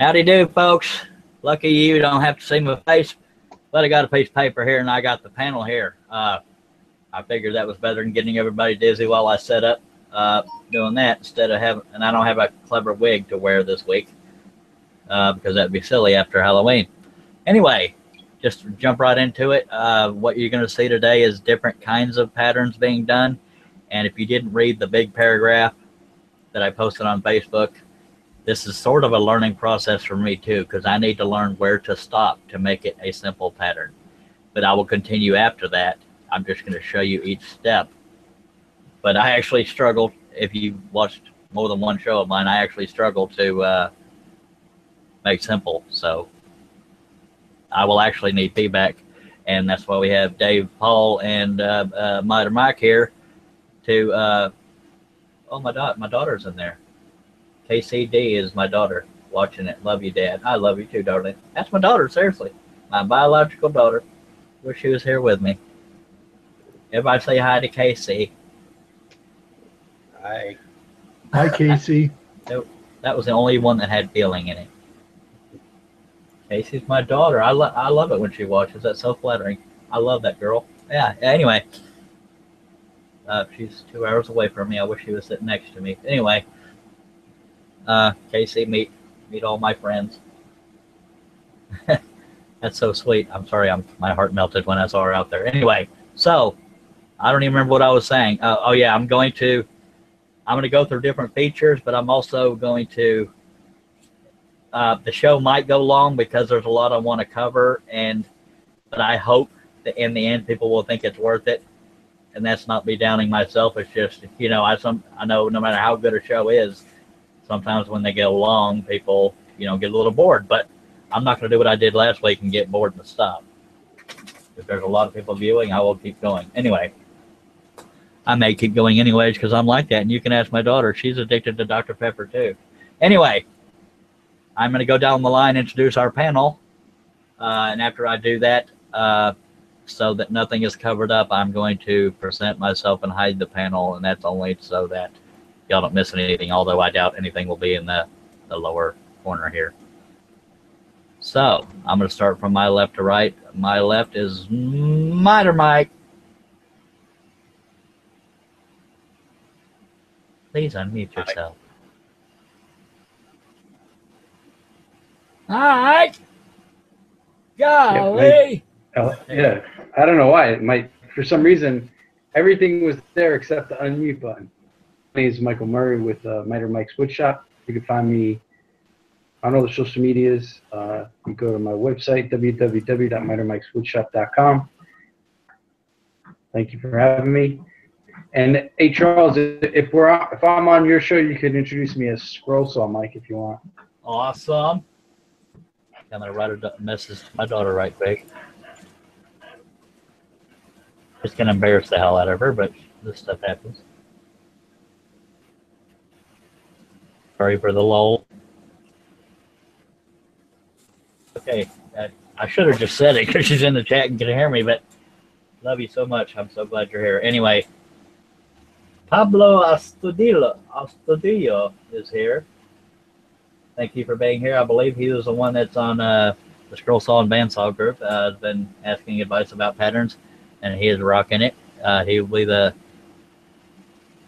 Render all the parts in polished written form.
Howdy do, folks. Lucky you don't have to see my face, but I got a piece of paper here and I got the panel here. I figured that was better than getting everybody dizzy while I set up doing that instead of having, and I don't have a clever wig to wear this week because that'd be silly after Halloween. Anyway, just jump right into it. What you're going to see today is different kinds of patterns being done. And if you didn't read the big paragraph that I posted on Facebook, this is sort of a learning process for me too, because I need to learn where to stop to make it a simple pattern. But I will continue after that. I'm just going to show you each step. But I actually struggled, if you watched more than one show of mine, I actually struggled to make simple. So I will actually need feedback. And that's why we have Dave, Paul, and Miter Mike here to, oh, my daughter's in there. KCD is my daughter watching it. Love you, Dad. I love you too, darling. That's my daughter, seriously. My biological daughter. Wish she was here with me. Everybody say hi to KC. Hi. Hi, KC. That was the only one that had feeling in it. Casey's my daughter. I love it when she watches. That's so flattering. I love that girl. Yeah, anyway. She's 2 hours away from me. I wish she was sitting next to me. Anyway. Casey, meet all my friends. That's so sweet. I'm sorry, my heart melted when I saw her out there. Anyway, so I don't even remember what I was saying. Oh yeah, I'm going to go through different features, but I'm also going to. The show might go long because there's a lot I want to cover, but I hope that in the end people will think it's worth it, and that's not me downing myself. It's just I know no matter how good a show is. Sometimes when they get along, people, get a little bored, but I'm not going to do what I did last week and get bored and stop. If there's a lot of people viewing, I will keep going. Anyway, I may keep going anyways because I'm like that, and you can ask my daughter. She's addicted to Dr. Pepper too. Anyway, I'm going to go down the line, introduce our panel, and after I do that, so that nothing is covered up, I'm going to present myself and hide the panel, and that's only so that y'all don't miss anything, although I doubt anything will be in the lower corner here. So I'm going to start from my left to right. My left is Miter Mike. Please unmute yourself. Hi. Golly. Yeah, I don't know why. It might, for some reason, everything was there except the unmute button. My name is Michael Murray with Miter Mike's Woodshop. You can find me on all the social medias. You go to my website, www.mitermikeswoodshop.com. Thank you for having me. And hey, Charles, if I'm on your show, you can introduce me as Scroll Saw Mike if you want. Awesome. I'm gonna write a message to my daughter right quick. It's gonna embarrass the hell out of her, but this stuff happens. Sorry for the lull. Okay, I should have just said it because she's in the chat and can hear me, but love you so much. I'm so glad you're here. Anyway, Pablo Astudillo is here. Thank you for being here. I believe he was the one that's on the Scroll Saw and Bandsaw group. Has been asking advice about patterns, and he is rocking it. He will be the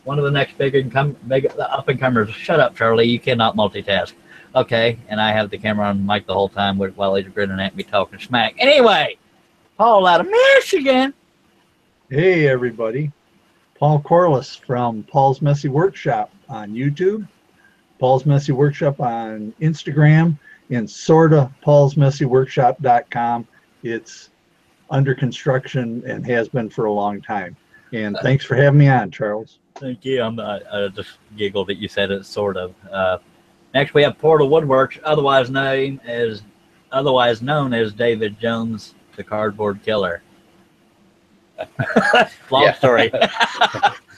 one of the next big up-and-comers. Shut up, Charlie. You cannot multitask. Okay, and I have the camera on Mike the whole time while he's grinning at me talking smack. Anyway, Paul out of Michigan. Hey, everybody. Paul Corliss from Paul's Messy Workshop on YouTube, Paul's Messy Workshop on Instagram, and sorta paulsmessyworkshop.com. It's under construction and has been for a long time. And thanks for having me on, Charles. Thank you. I just giggled that you said it, sort of. Next, we have Portal Woodworks, otherwise known as David Jones, the Cardboard Killer. Long story.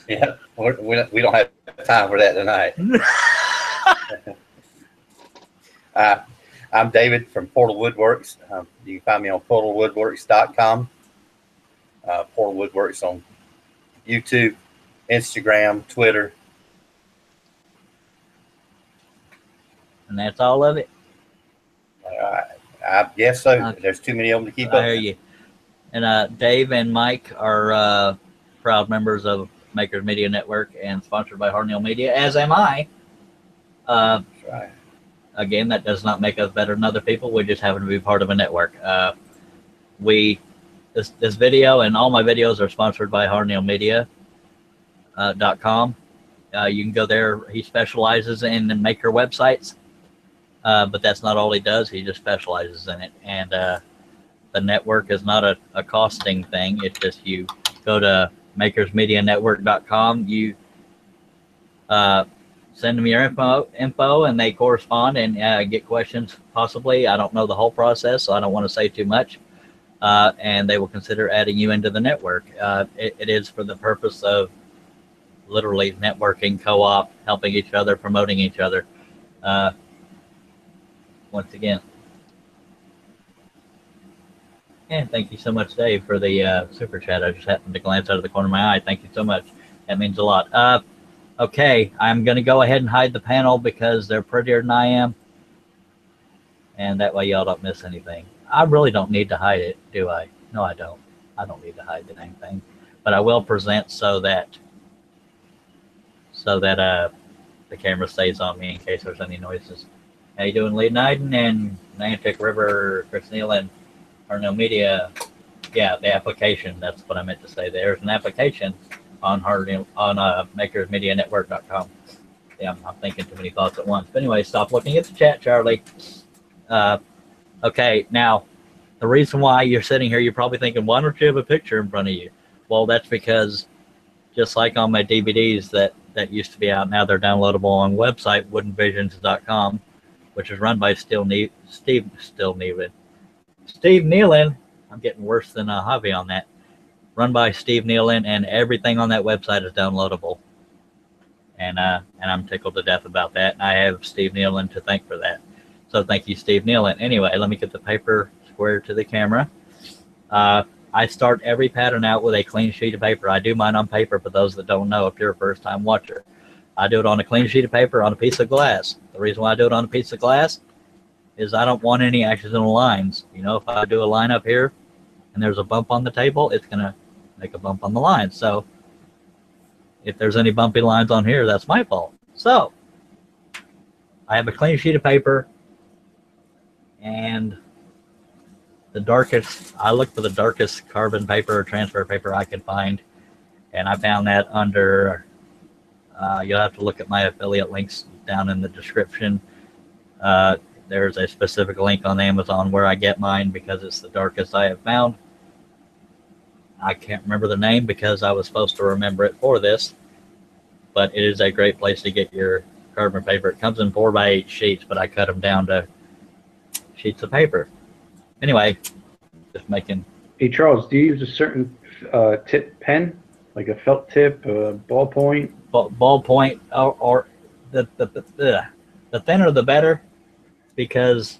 Yeah, we don't have time for that tonight. I'm David from Portal Woodworks. You can find me on portalwoodworks.com. Portal Woodworks on YouTube, Instagram, Twitter. And that's all of it. I guess so. Okay. There's too many of them to keep up. I hear you. And Dave and Mike are proud members of Maker Media Network and sponsored by Harneal Media, as am I. That's right. Again, that does not make us better than other people. We just happen to be part of a network. This video and all my videos are sponsored by HarnealMedia.com. You can go there. He specializes in the maker websites, but that's not all he does. He just specializes in it. And the network is not a costing thing. It's just you go to makersmedianetwork.com. You send them your info and they correspond and get questions possibly. I don't know the whole process, so I don't want to say too much. And they will consider adding you into the network. It is for the purpose of literally networking, co-op, helping each other, promoting each other. Once again. And thank you so much, Dave, for the super chat. I just happened to glance out of the corner of my eye. Thank you so much. That means a lot. Okay, I'm going to go ahead and hide the panel because they're prettier than I am. And that way y'all don't miss anything. I really don't need to hide it, do I? No, I don't. I don't need to hide the dang thing. But I will present so that the camera stays on me in case there's any noises. How you doing, Lee Niden and Niantic River, Chris Neal and Harneal Media? Yeah, the application. That's what I meant to say. There's an application on makersmedianetwork.com. Yeah, I'm thinking too many thoughts at once. But anyway, stop looking at the chat, Charlie. Okay, now, the reason why you're sitting here, you're probably thinking, why don't you have a picture in front of you? Well, that's because just like on my DVDs that used to be out, now they're downloadable on website, WoodenVisions.com, which is run by Steve Nealon. I'm getting worse than a hobby on that. Run by Steve Nealon, and everything on that website is downloadable. And I'm tickled to death about that. I have Steve Nealon to thank for that. So thank you, Steve Nealon. Anyway, let me get the paper square to the camera. I start every pattern out with a clean sheet of paper. I do mine on paper for those that don't know, if you're a first-time watcher. I do it on a clean sheet of paper on a piece of glass. The reason why I do it on a piece of glass is I don't want any accidental lines. You know, if I do a line up here and there's a bump on the table, it's going to make a bump on the line. So if there's any bumpy lines on here, that's my fault. So I have a clean sheet of paper. And the darkest, I looked for the darkest carbon paper or transfer paper I could find. And I found that under, you'll have to look at my affiliate links down in the description. There's a specific link on Amazon where I get mine because it's the darkest I have found. I can't remember the name because I was supposed to remember it for this. But it is a great place to get your carbon paper. It comes in 4x8 sheets, but I cut them down to sheets of paper. Anyway, just making. Hey Charles, do you use a certain tip pen, like a felt tip, ballpoint? Ballpoint, or the thinner the better, because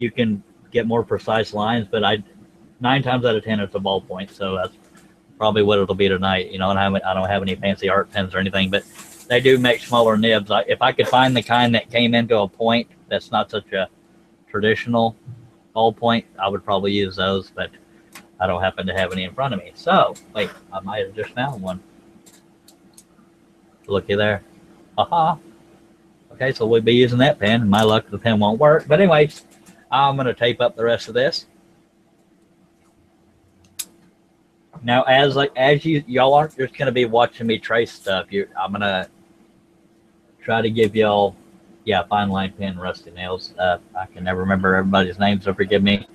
you can get more precise lines. But 9 times out of 10 it's a ballpoint, so that's probably what it'll be tonight. You know, and I don't have any fancy art pens or anything, but they do make smaller nibs. If I could find the kind that came into a point, that's not such a traditional ballpoint, I would probably use those, but I don't happen to have any in front of me. So, wait, I might have just found one. Looky there. Aha. Okay, so we'll be using that pen. My luck, the pen won't work. But anyways, I'm going to tape up the rest of this. Now, as y'all aren't just going to be watching me trace stuff, I'm going to try to give y'all. Yeah, fine line pen, rusty nails. I can never remember everybody's name, so forgive me.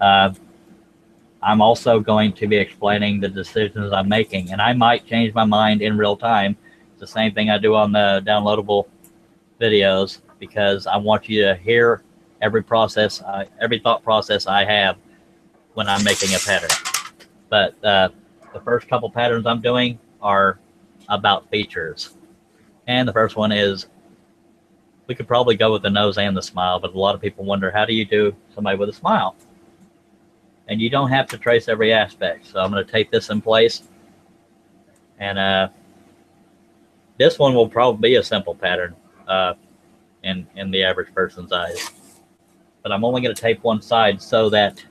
I'm also going to be explaining the decisions I'm making, and I might change my mind in real time. It's the same thing I do on the downloadable videos, because I want you to hear every process, every thought process I have when I'm making a pattern. But the first couple patterns I'm doing are about features. And the first one is, we could probably go with the nose and the smile, but a lot of people wonder, how do you do somebody with a smile? And you don't have to trace every aspect. So I'm going to tape this in place. And this one will probably be a simple pattern in the average person's eyes. but I'm only going to tape one side so that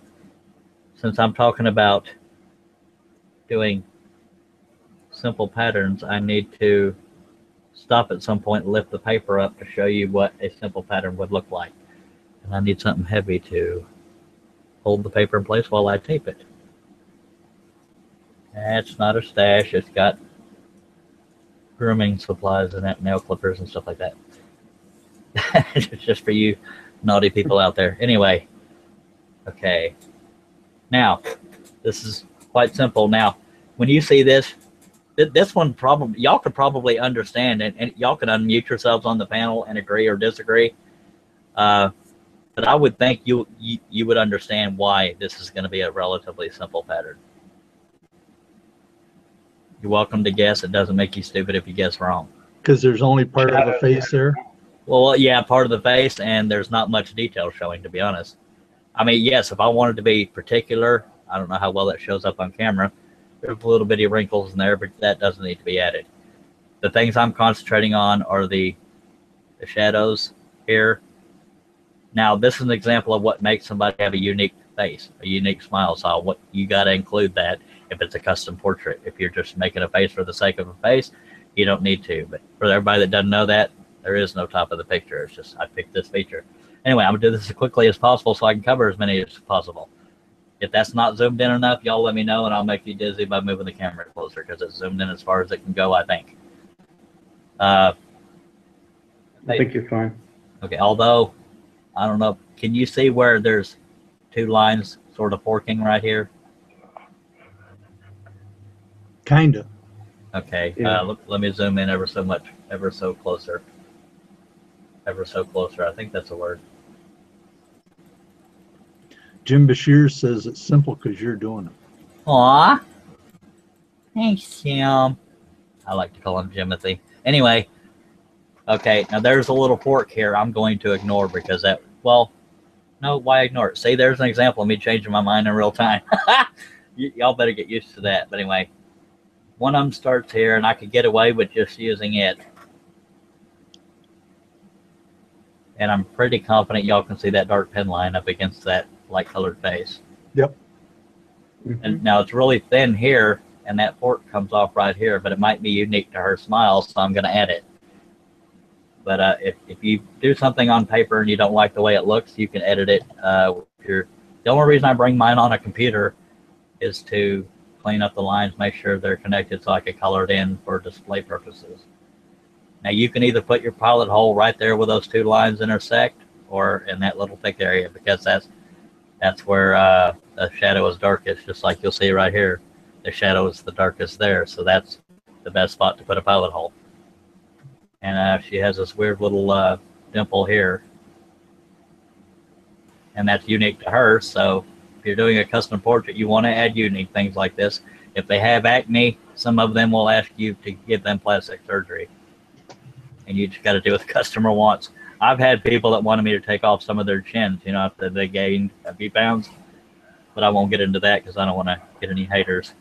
since I'm talking about doing simple patterns, I need to stop at some point and lift the paper up to show you what a simple pattern would look like. And I need something heavy to hold the paper in place while I tape it. That's not a stash. It's got grooming supplies in it, nail clippers and stuff like that. It's just for you naughty people out there. Anyway, okay. Now, this is quite simple. Now, when you see this, this one probably, y'all could probably understand, and y'all can unmute yourselves on the panel and agree or disagree. But I would think you would understand why this is going to be a relatively simple pattern. You're welcome to guess. It doesn't make you stupid if you guess wrong. Because there's only part of the face there? Well, yeah, part of the face, and there's not much detail showing, to be honest. I mean, yes, if I wanted to be particular, I don't know how well that shows up on camera. There's a little bitty wrinkles in there, but that doesn't need to be added. The things I'm concentrating on are the shadows here. Now, this is an example of what makes somebody have a unique face, a unique smile. So what you got to include that if it's a custom portrait. If you're just making a face for the sake of a face, you don't need to. But for everybody that doesn't know that, there is no top of the picture. It's just I picked this feature. Anyway, I'm going to do this as quickly as possible so I can cover as many as possible. If that's not zoomed in enough, y'all let me know, and I'll make you dizzy by moving the camera closer because it's zoomed in as far as it can go, I think. I think you're fine. Okay, although, I don't know. Can you see where there's two lines sort of forking right here? Kind of. Okay, yeah. Let me zoom in ever so much, ever so closer. Ever so closer, I think that's a word. Jim Bashir says it's simple because you're doing it. Aw. Thanks, Jim. I like to call him Jimothy. Anyway, okay, now there's a little fork here I'm going to ignore because that, well, no, why ignore it? See, there's an example of me changing my mind in real time. Y'all better get used to that. But anyway, one of them starts here, and I could get away with just using it. And I'm pretty confident y'all can see that dark pen line up against that light colored face. Yep. Mm-hmm. And now it's really thin here, and that fork comes off right here, but it might be unique to her smile, so I'm going to add it. But if you do something on paper and you don't like the way it looks, you can edit it. The only reason I bring mine on a computer is to clean up the lines, make sure they're connected so I can color it in for display purposes. Now, you can either put your pilot hole right there where those two lines intersect or in that little thick area because that's where the shadow is darkest, just like you'll see right here. The shadow is the darkest there, so that's the best spot to put a pilot hole. And she has this weird little dimple here, and that's unique to her, so if you're doing a custom portrait, you want to add unique things like this. If they have acne, some of them will ask you to give them plastic surgery. And you just got to do what the customer wants. I've had people that wanted me to take off some of their chins, you know, after they gained a few pounds. But I won't get into that because I don't want to get any haters.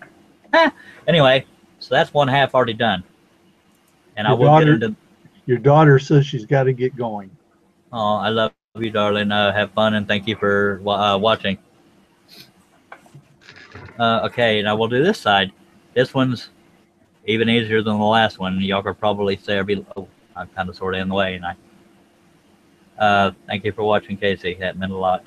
Anyway, so that's one half already done. And I will get into... Your daughter says she's got to get going. Oh, I love you, darling. Have fun, and thank you for watching. Okay, now we'll do this side. This one's even easier than the last one. Y'all could probably say it'd be... Oh, I'm kind of sort of in the way, and I... thank you for watching, Casey. That meant a lot.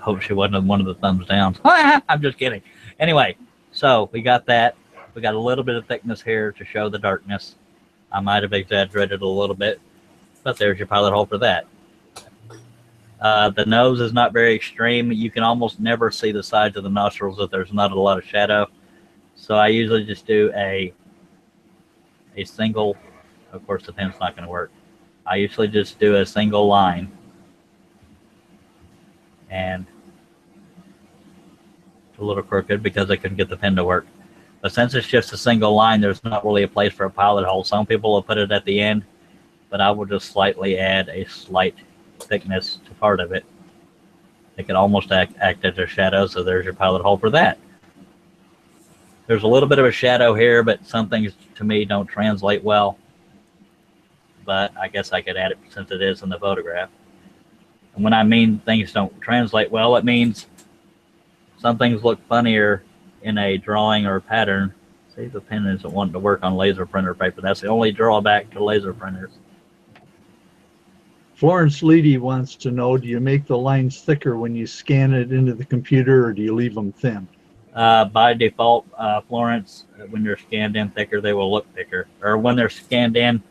Hope she wasn't one of the thumbs downs. I'm just kidding. Anyway, so we got that. We got a little bit of thickness here to show the darkness. I might have exaggerated a little bit, but there's your pilot hole for that. The nose is not very extreme. You can almost never see the sides of the nostrils if there's not a lot of shadow. So I usually just do a single, of course the pen's not going to work. I usually just do a single line. And it's a little crooked because I couldn't get the pen to work. But since it's just a single line, there's not really a place for a pilot hole. Some people will put it at the end, but I will just slightly add a slight thickness to part of it. It can almost act as a shadow, so there's your pilot hole for that. There's a little bit of a shadow here, but some things to me don't translate well. But I guess I could add it since it is in the photograph. And when I mean things don't translate well, it means some things look funnier in a drawing or a pattern. See, the pen isn't wanting to work on laser printer paper. That's the only drawback to laser printers. Florence Leedy wants to know, do you make the lines thicker when you scan it into the computer, or do you leave them thin? By default, Florence, when they're scanned in thicker, they will look thicker. Or when they're scanned in,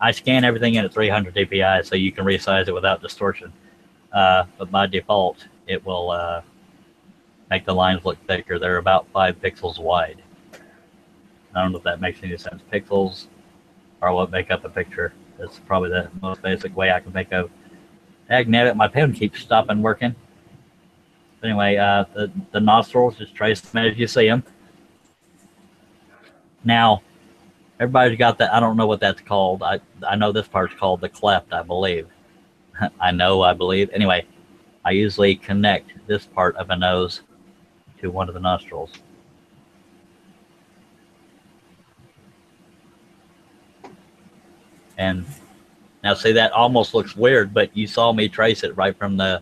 I scan everything in at 300 dpi, so you can resize it without distortion. But by default, it will make the lines look thicker. They're about 5 pixels wide. I don't know if that makes any sense. Pixels are what make up a picture. That's probably the most basic way I can think of. Agnetic, my pen keeps stopping working. But anyway, the nostrils, just trace them as you see them. Now, everybody's got that. I don't know what that's called. I know this part's called the cleft, I believe. I believe. Anyway, I usually connect this part of a nose to one of the nostrils. And now see, that almost looks weird, but you saw me trace it right from the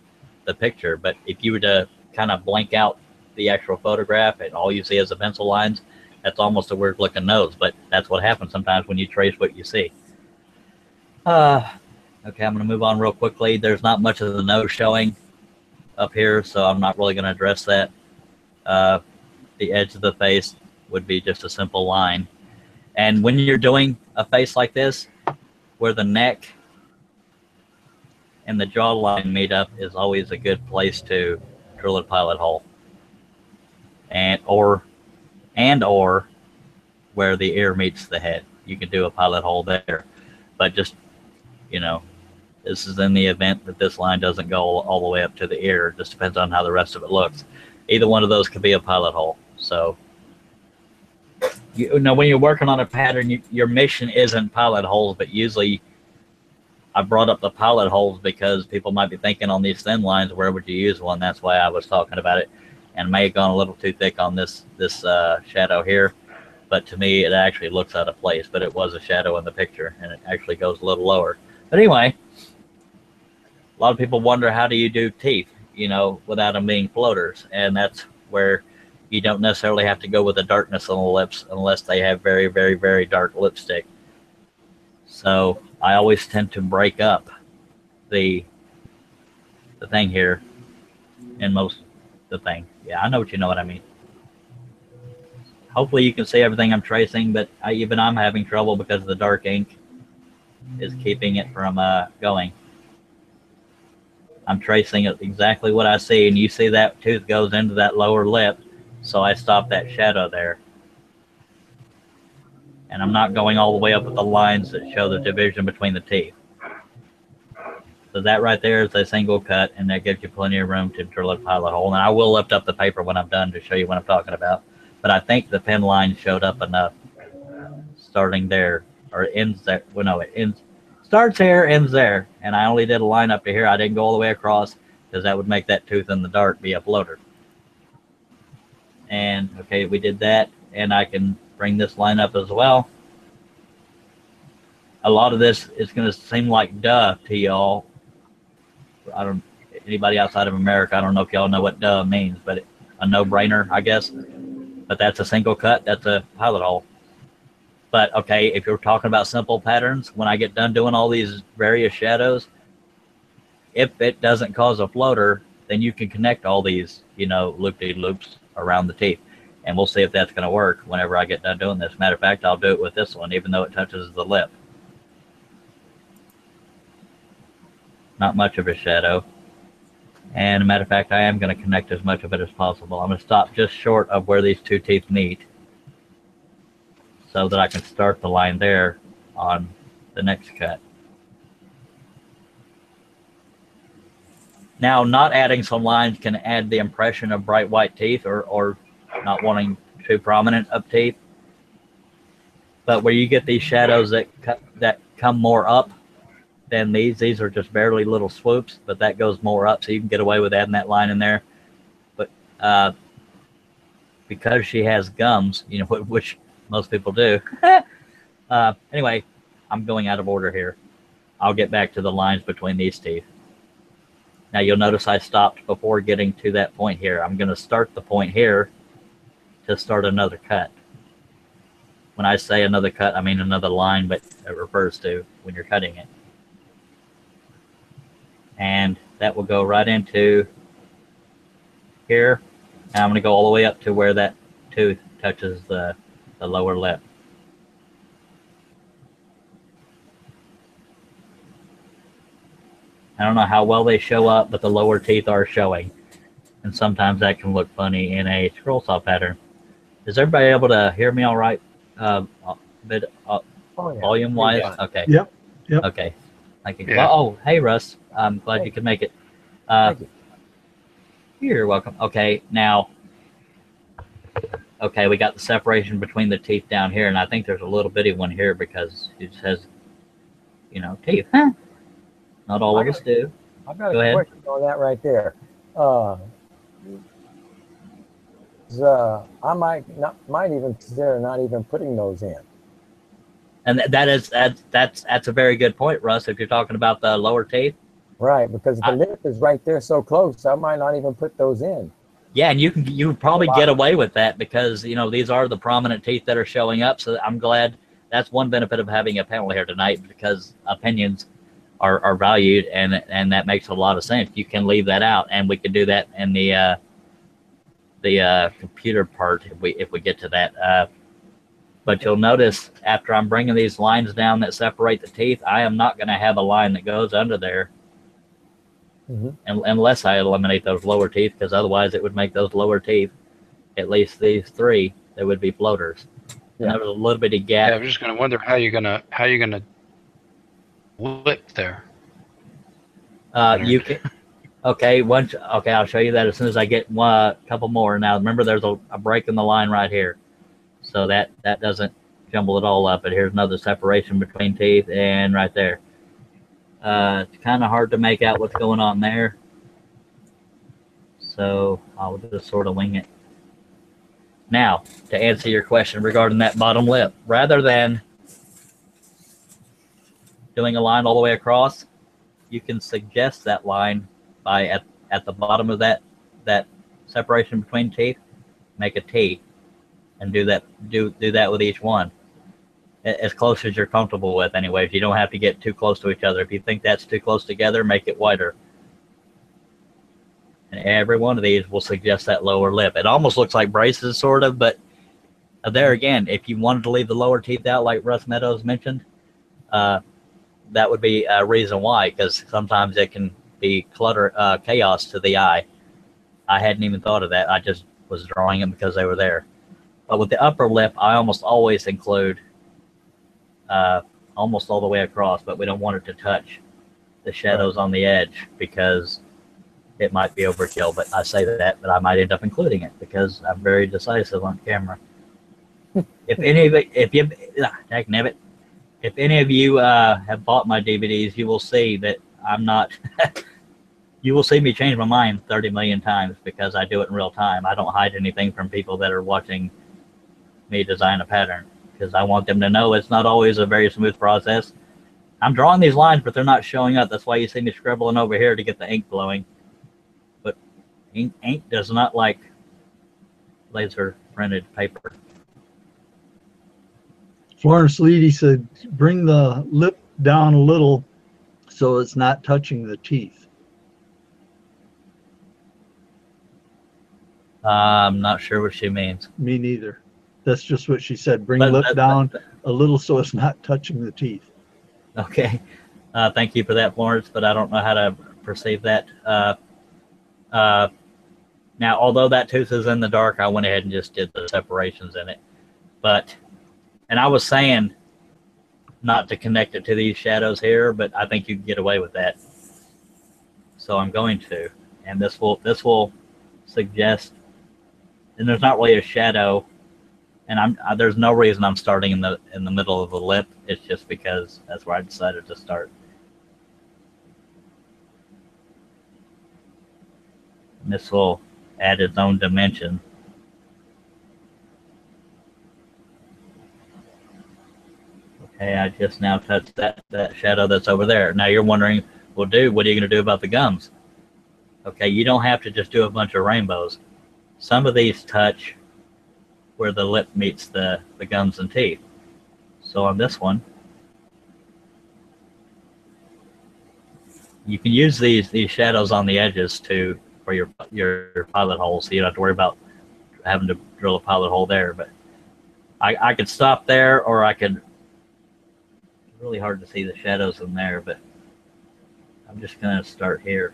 picture. But if you were to kind of blank out the actual photograph and all you see is the pencil lines, that's almost a weird looking nose, but that's what happens sometimes when you trace what you see. Okay, I'm gonna move on real quickly. There's not much of the nose showing up here, so I'm not really gonna address that. The edge of the face would be just a simple line. And when you're doing a face like this, where the neck and the jawline meet up is always a good place to drill a pilot hole, and or where the ear meets the head. You can do a pilot hole there, but just, you know, this is in the event that this line doesn't go all the way up to the ear. It just depends on how the rest of it looks. Either one of those could be a pilot hole. So, you know, when you're working on a pattern, your mission isn't pilot holes, but usually I brought up the pilot holes because people might be thinking on these thin lines, where would you use one? That's why I was talking about it, and may have gone a little too thick on this shadow here, but to me it actually looks out of place, but it was a shadow in the picture, and it actually goes a little lower. But anyway, a lot of people wonder, how do you do teeth, you know, without them being floaters? And that's where you don't necessarily have to go with the darkness on the lips unless they have very, very, very dark lipstick. So I always tend to break up the thing here, and most the thing. Yeah, I know what you know what I mean. Hopefully you can see everything I'm tracing, but even I'm having trouble because the dark ink is keeping it from going. I'm tracing exactly what I see, and you see that tooth goes into that lower lip. So I stopped that shadow there. And I'm not going all the way up with the lines that show the division between the teeth. So that right there is a single cut, and that gives you plenty of room to drill a pilot hole. And I will lift up the paper when I'm done to show you what I'm talking about. But I think the pen line showed up enough, starting there, or it ends there. Well, no, it ends, starts here, ends there. And I only did a line up to here. I didn't go all the way across because that would make that tooth in the dark be a floater. And okay, we did that, and I can bring this line up as well. A lot of this is going to seem like duh to y'all. I don't, anybody outside of America, I don't know if y'all know what duh means, but a no-brainer, I guess. But that's a single cut, that's a pilot hole. But okay, if you're talking about simple patterns, when I get done doing all these various shadows, if it doesn't cause a floater, then you can connect all these, you know, loop-de-loops around the teeth, and we'll see if that's going to work whenever I get done doing this. Matter of fact, I'll do it with this one, even though it touches the lip. Not much of a shadow, and matter of fact, I am going to connect as much of it as possible. I'm going to stop just short of where these two teeth meet so that I can start the line there on the next cut. Now, not adding some lines can add the impression of bright white teeth, or not wanting too prominent up teeth. But where you get these shadows that come more up than these are just barely little swoops, but that goes more up, so you can get away with adding that line in there. But because she has gums, you know, which most people do. Anyway, I'm going out of order here. I'll get back to the lines between these teeth. Now you'll notice I stopped before getting to that point here. I'm going to start the point here to start another cut. When I say another cut, I mean another line, but it refers to when you're cutting it. And that will go right into here. And I'm going to go all the way up to where that tooth touches the lower lip. I don't know how well they show up, but the lower teeth are showing. And sometimes that can look funny in a scroll saw pattern. Is everybody able to hear me all right? Volume-wise? Yeah. Okay. Yep. Yep. Okay. Thank you. Yeah. Oh, hey, Russ. I'm glad you could make it. Thank you. You're welcome. Okay, now, okay, we got the separation between the teeth down here, and I think there's a little bitty one here because it says, you know, teeth. Huh? Not all of us do. I've got a question on that right there. I might even consider not even putting those in. And that's a very good point, Russ, if you're talking about the lower teeth. Right, because the lip is right there so close, I might not even put those in. Yeah, and you probably get away with that because, you know, these are the prominent teeth that are showing up. So I'm glad that's one benefit of having a panel here tonight, because opinions are valued, and that makes a lot of sense. You can leave that out, and we can do that in the computer part if we get to that. But you'll notice after I'm bringing these lines down that separate the teeth, I am not going to have a line that goes under there, unless I eliminate those lower teeth, because otherwise it would make those lower teeth, at least these three, they would be floaters. Yeah. And there was a little bit of gap. Yeah, I'm just going to wonder how you're gonna lip there. You can. Okay, I'll show you that as soon as I get a couple more. Now remember, there's a break in the line right here, so that doesn't jumble it all up. But here's another separation between teeth, and right there. It's kind of hard to make out what's going on there, so I'll just sort of wing it. Now, to answer your question regarding that bottom lip, rather than doing a line all the way across, you can suggest that line by at the bottom of that separation between teeth, make a T, and do that with each one, as close as you're comfortable with. Anyways, you don't have to get too close to each other. If you think that's too close together, make it wider. And every one of these will suggest that lower lip. It almost looks like braces, sort of, but there again, if you wanted to leave the lower teeth out, like Russ Meadows mentioned, that would be a reason why, because sometimes it can be chaos to the eye. I hadn't even thought of that. I just was drawing them because they were there. But with the upper lip, I almost always include almost all the way across, but we don't want it to touch the shadows on the edge because it might be overkill. But I say that, but I might end up including it because I'm very decisive on camera. If any of you have bought my DVDs, you will see that I'm not, you will see me change my mind 30 million times because I do it in real time. I don't hide anything from people that are watching me design a pattern because I want them to know it's not always a very smooth process. I'm drawing these lines, but they're not showing up. That's why you see me scribbling over here to get the ink blowing. But ink does not like laser printed paper. Florence Leedy said, bring the lip down a little so it's not touching the teeth. I'm not sure what she means. Me neither. That's just what she said. Bring the lip down a little so it's not touching the teeth. Okay. Thank you for that, Florence, but I don't know how to perceive that. Now, although that tooth is in the dark, I went ahead and just did the separations in it. But... and I was saying not to connect it to these shadows here, but I think you can get away with that. So I'm going to, and this will suggest, and there's not really a shadow, and there's no reason I'm starting in the middle of the lip. It's just because that's where I decided to start. And this will add its own dimension. Hey, I just now touched that shadow that's over there. Now you're wondering, well, dude, what are you going to do about the gums? Okay, you don't have to just do a bunch of rainbows. Some of these touch where the lip meets the gums and teeth. So on this one, you can use these shadows on the edges to for your pilot holes, so you don't have to worry about having to drill a pilot hole there. But I could stop there, or I could. It's really hard to see the shadows in there, but I'm just going to start here.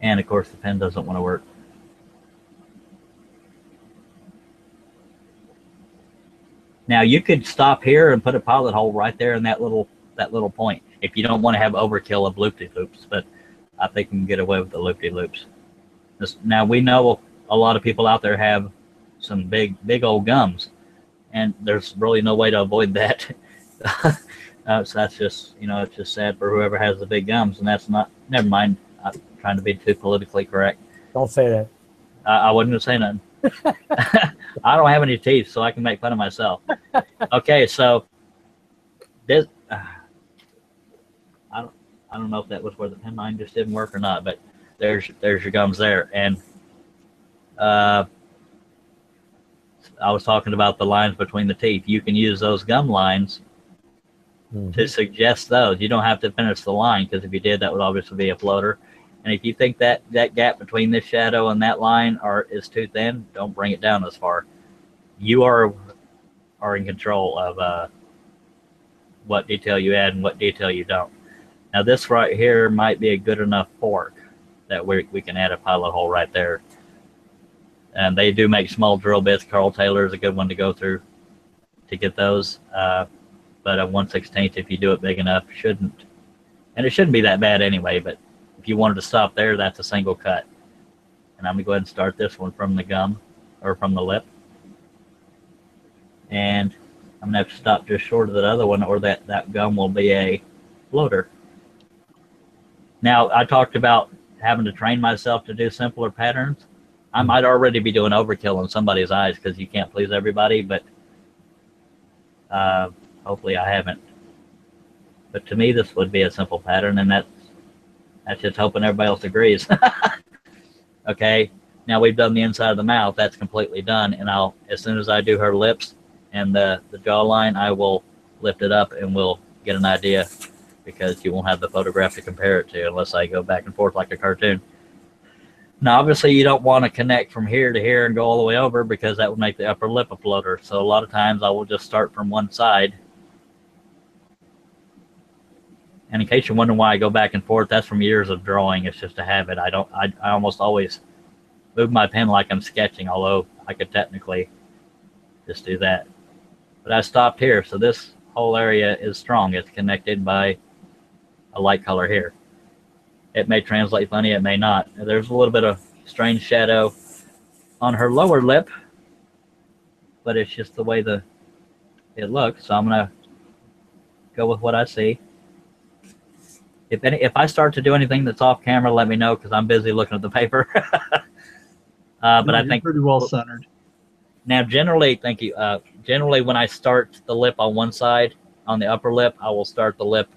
And of course, the pen doesn't want to work. Now you could stop here and put a pilot hole right there in that little point if you don't want to have overkill of loop-de-loops, but I think we can get away with the loop-de-loops. Now we know a lot of people out there have some big old gums, and there's really no way to avoid that. So that's just, you know, it's just sad for whoever has the big gums, and that's not. Never mind. I'm trying to be too politically correct. Don't say that. I wasn't gonna say nothing. I don't have any teeth, so I can make fun of myself. Okay, so this I don't know if that was where the pen line just didn't work or not, but there's your gums there, and I was talking about the lines between the teeth. You can use those gum lines to suggest those. You don't have to finish the line, because if you did, that would obviously be a floater. And if you think that gap between this shadow and that line is too thin, don't bring it down as far. You are in control of what detail you add and what detail you don't. Now this right here might be a good enough fork that we can add a pilot hole right there. And they do make small drill bits. Carl Taylor is a good one to go through to get those. But a 1/16, if you do it big enough, shouldn't. And it shouldn't be that bad anyway, but if you wanted to stop there, that's a single cut. And I'm going to go ahead and start this one from the gum, or from the lip. And I'm going to have to stop just short of that other one, or that gum will be a floater. Now, I talked about having to train myself to do simpler patterns. I might already be doing overkill on somebody's eyes, because you can't please everybody, but hopefully I haven't. But to me, this would be a simple pattern, and that's just hoping everybody else agrees. Okay, now we've done the inside of the mouth. That's completely done, and I'll, as soon as I do her lips and the jawline, I will lift it up and we'll get an idea, because you won't have the photograph to compare it to unless I go back and forth like a cartoon. Now, obviously, you don't want to connect from here to here and go all the way over, because that would make the upper lip a floater. So a lot of times I will just start from one side. And in case you're wondering why I go back and forth, that's from years of drawing. It's just a habit. I almost always move my pen like I'm sketching, although I could technically just do that. But I stopped here, so this whole area is strong. It's connected by a light color here. It may translate funny, it may not. There's a little bit of strange shadow on her lower lip, but it's just the way it looks. So I'm gonna go with what I see. If I start to do anything that's off camera, let me know, because I'm busy looking at the paper. But I think pretty well centered. Now, generally, thank you. Generally, when I start the lip on one side, on the upper lip, I will start the lip,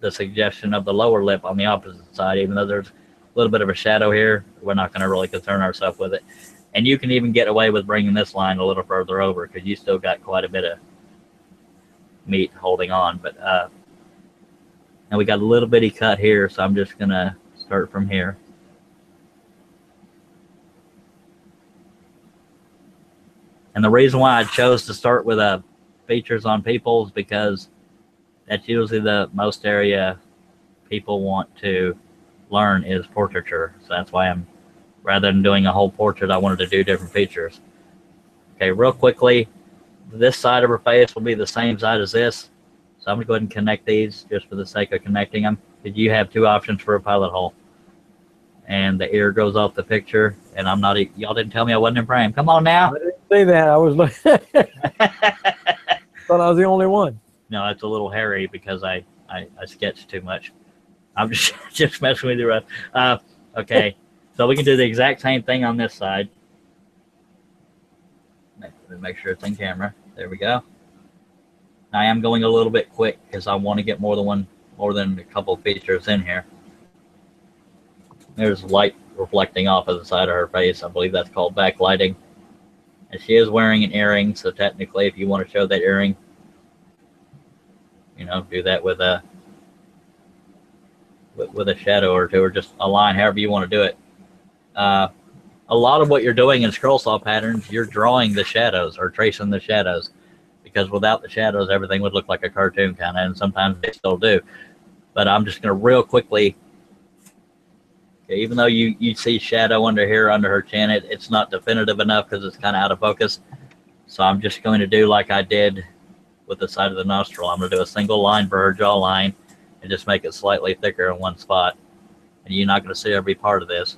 the suggestion of the lower lip on the opposite side, even though there's a little bit of a shadow here. We're not going to really concern ourselves with it. And you can even get away with bringing this line a little further over, because you still got quite a bit of meat holding on. But and we got a little bitty cut here, so I'm just gonna start from here. And the reason why I chose to start with features on people is because that's usually the most area people want to learn is portraiture. So that's why I'm, rather than doing a whole portrait, I wanted to do different features. Okay, real quickly, this side of her face will be the same side as this. So I'm going to go ahead and connect these just for the sake of connecting them. You have two options for a pilot hole. And the ear goes off the picture. And I'm not, y'all didn't tell me I wasn't in frame. Come on now. I didn't see that. I was looking. Thought I was the only one. No, it's a little hairy because I sketched too much. I'm just messing with you, Russ. Okay. So we can do the exact same thing on this side. Make sure it's in camera. There we go. I am going a little bit quick because I want to get more than a couple features in here. There's light reflecting off of the side of her face. I believe that's called backlighting. And she is wearing an earring, so technically if you want to show that earring, you know, do that with a shadow or two, or just a line, however you want to do it. A lot of what you're doing in scroll saw patterns, you're drawing the shadows or tracing the shadows, because without the shadows, everything would look like a cartoon kind of, and sometimes they still do. But I'm just going to real quickly, okay, even though you see shadow under here, under her chin, it's not definitive enough because it's kind of out of focus. So I'm just going to do like I did with the side of the nostril. I'm going to do a single line for her jawline and just make it slightly thicker in one spot. And you're not going to see every part of this.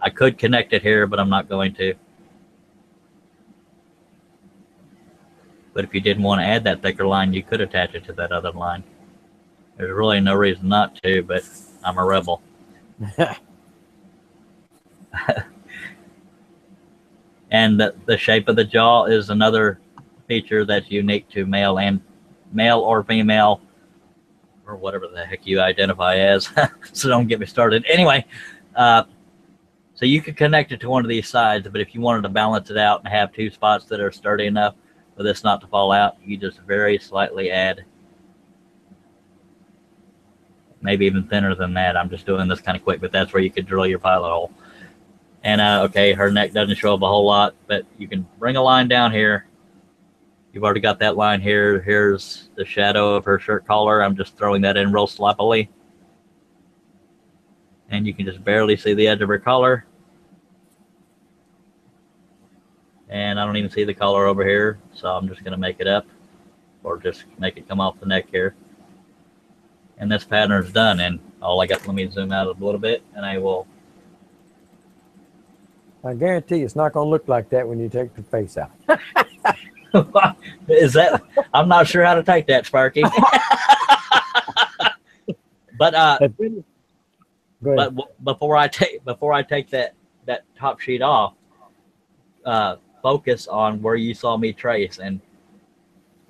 I could connect it here, but I'm not going to. But if you didn't want to add that thicker line, you could attach it to that other line. There's really no reason not to, but I'm a rebel. And the shape of the jaw is another feature that's unique to male or female, or whatever the heck you identify as. So don't get me started. Anyway, so you could connect it to one of these sides, but if you wanted to balance it out and have two spots that are sturdy enough for this not to fall out, you just very slightly add, maybe even thinner than that. I'm just doing this kind of quick, but that's where you could drill your pilot hole. And okay, her neck doesn't show up a whole lot, but you can bring a line down here. You've already got that line here. Here's the shadow of her shirt collar. I'm just throwing that in real sloppily. And you can just barely see the edge of her collar. And I don't even see the collar over here, so I'm just going to make it up, or just make it come off the neck here. And this pattern is done. And all I got, let me zoom out a little bit, and I will. I guarantee it's not going to look like that when you take the face out. Is that? I'm not sure how to take that, Sparky. But before I take that top sheet off, focus on where you saw me trace, and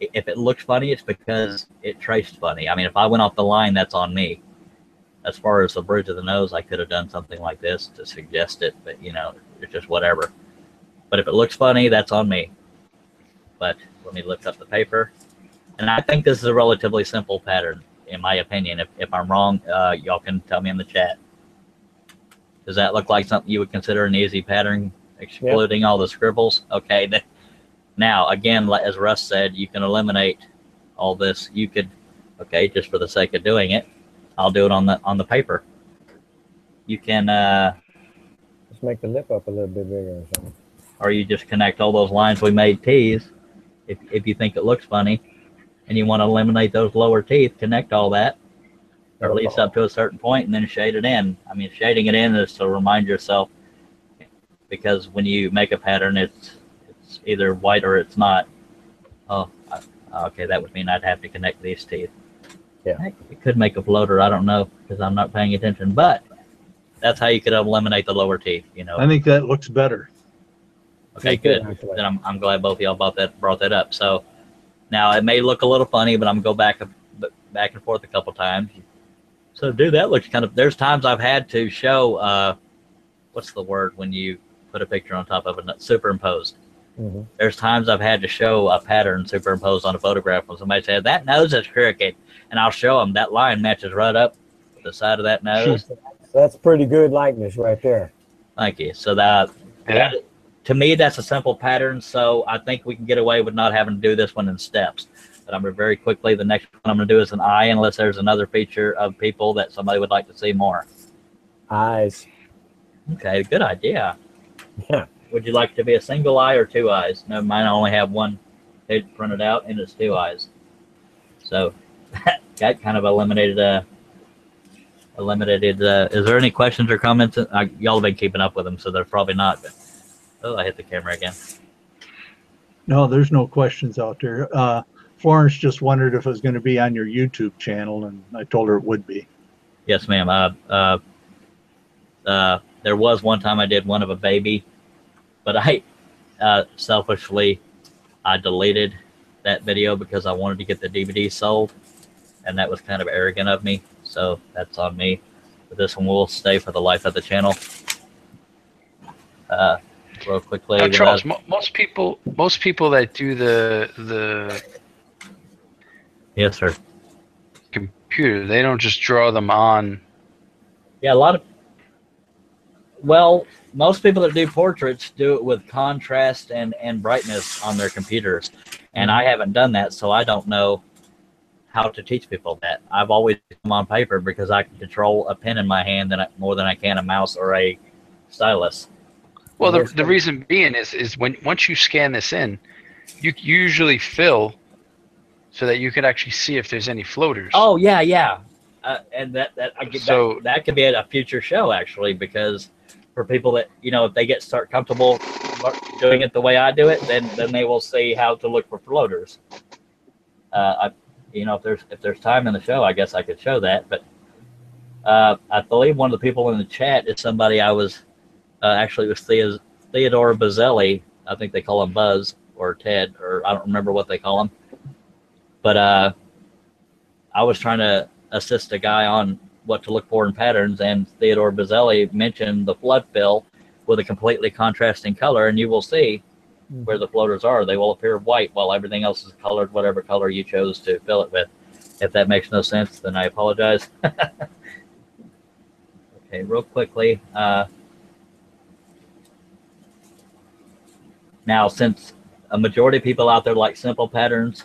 if it looks funny, it's because it traced funny. I mean, if I went off the line, that's on me. As far as the bridge of the nose, I could have done something like this to suggest it, but you know, it's just whatever. But if it looks funny, that's on me. But let me lift up the paper. And I think this is a relatively simple pattern, in my opinion. If I'm wrong, y'all can tell me in the chat. Does that look like something you would consider an easy pattern, excluding all the scribbles? Okay. Now, again, as Russ said, you can eliminate all this. You could, okay, just for the sake of doing it, I'll do it on the paper. You can just make the lip up a little bit bigger or something. Or you just connect all those lines we made T's, if you think it looks funny, and you want to eliminate those lower teeth, connect all that, or at least up to a certain point, and then shade it in. I mean, shading it in is to remind yourself, because when you make a pattern, it's either white or it's not. Oh, okay, that would mean I'd have to connect these teeth. Yeah, it could make a bloater. I don't know, because I'm not paying attention, but that's how you could eliminate the lower teeth. You know, I think that looks better. Okay, good. Then I'm glad both of y'all brought that up. So now it may look a little funny, but I'm going back and forth a couple times. So, dude, that looks kind of. There's times I've had to show what's the word when you put a picture on top of it, superimposed. Mm-hmm. There's times I've had to show a pattern superimposed on a photograph when somebody said that nose is crooked, and I'll show them that line matches right up the side of that nose. That's pretty good likeness right there. Thank you. So that to me, that's a simple pattern, so I think we can get away with not having to do this one in steps. But I'm going to very quickly, the next one I'm going to do is an eye, unless there's another feature of people that somebody would like to see more. Eyes. Okay, good idea. Yeah. Would you like to be a single eye or two eyes? No, mine only have one printed out, and it's two eyes. So that kind of eliminated is there any questions or comments? Y'all have been keeping up with them, so they're probably not. But, oh, I hit the camera again. No, there's no questions out there. Florence just wondered if it was going to be on your YouTube channel, and I told her it would be. Yes, ma'am. There was one time I did one of a baby, but I selfishly, I deleted that video because I wanted to get the DVD sold, and that was kind of arrogant of me, so that's on me. but this one will stay for the life of the channel. Real quickly, now, Charles. Most people that do the yes, sir. Computer, they don't just draw them on. Yeah, well, most people that do portraits do it with contrast and brightness on their computers, and I haven't done that, so I don't know how to teach people that. I've always come on paper because I can control a pen in my hand more than I can a mouse or a stylus. Well, the reason being is when once you scan this in, you usually fill so that you can actually see if there's any floaters. Oh yeah, yeah, and that I get so, that could be at a future show actually, because for people that if they start comfortable doing it the way I do it, then they will see how to look for floaters. If there's time in the show, I guess I could show that. But I believe one of the people in the chat is somebody I was. Actually, it was Theodore Bozzelli. I think they call him Buzz or Ted, or I don't remember what they call him. But I was trying to assist a guy on what to look for in patterns, and Theodore Bozzelli mentioned the flood fill with a completely contrasting color, and you will see where the floaters are. They will appear white while everything else is colored, whatever color you chose to fill it with. If that makes no sense, then I apologize. Okay, real quickly. Now, since a majority of people out there like simple patterns,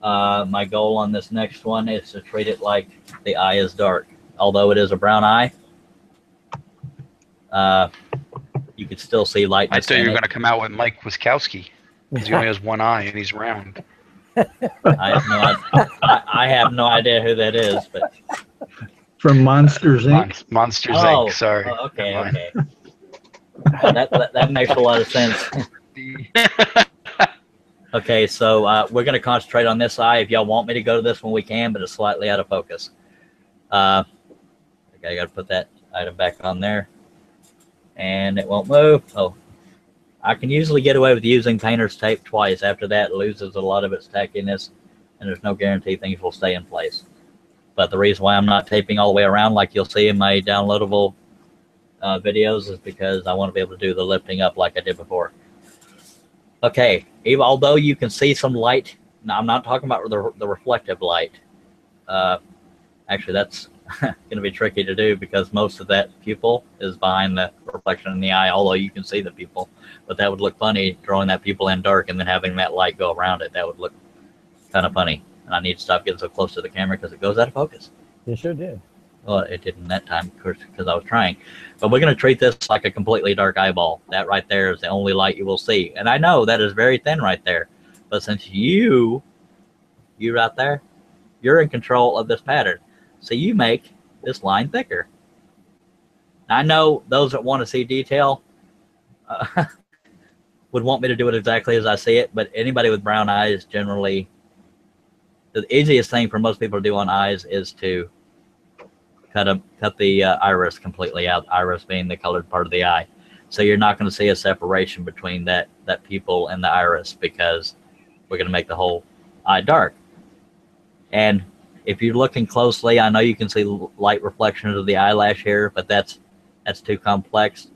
my goal on this next one is to treat it like the eye is dark. Although it is a brown eye, you can still see light. I thought you were going to come out with Mike Wazowski. He only has one eye and he's round. I have no idea who that is. But from Monsters Inc. Monsters Inc. Sorry. Oh, okay. Okay. That makes a lot of sense. Okay, so we're going to concentrate on this eye. If y'all want me to go to this one, we can, but it's slightly out of focus. I got to put that item back on there, and it won't move. Oh, I can usually get away with using painter's tape twice. After that, it loses a lot of its tackiness, and there's no guarantee things will stay in place. But the reason why I'm not taping all the way around, like you'll see in my downloadable videos, is because I want to be able to do the lifting up like I did before. Okay, even although you can see some light, now I'm not talking about the reflective light. Actually, that's going to be tricky to do because most of that pupil is behind the reflection in the eye, although you can see the pupil. But that would look funny, drawing that pupil in dark and then having that light go around it. That would look kind of funny. And I need to stop getting so close to the camera because it goes out of focus. It sure did. Well, it didn't that time, of course, because I was trying. But we're going to treat this like a completely dark eyeball. That right there is the only light you will see. And I know that is very thin right there. But since you right there, you're in control of this pattern. So you make this line thicker. I know those that want to see detail would want me to do it exactly as I see it. But anybody with brown eyes generally, the easiest thing for most people to do on eyes is to cut the iris completely out, iris being the colored part of the eye. So you're not going to see a separation between that pupil and the iris because we're going to make the whole eye dark. And if you're looking closely, I know you can see light reflections of the eyelash here, but that's too complex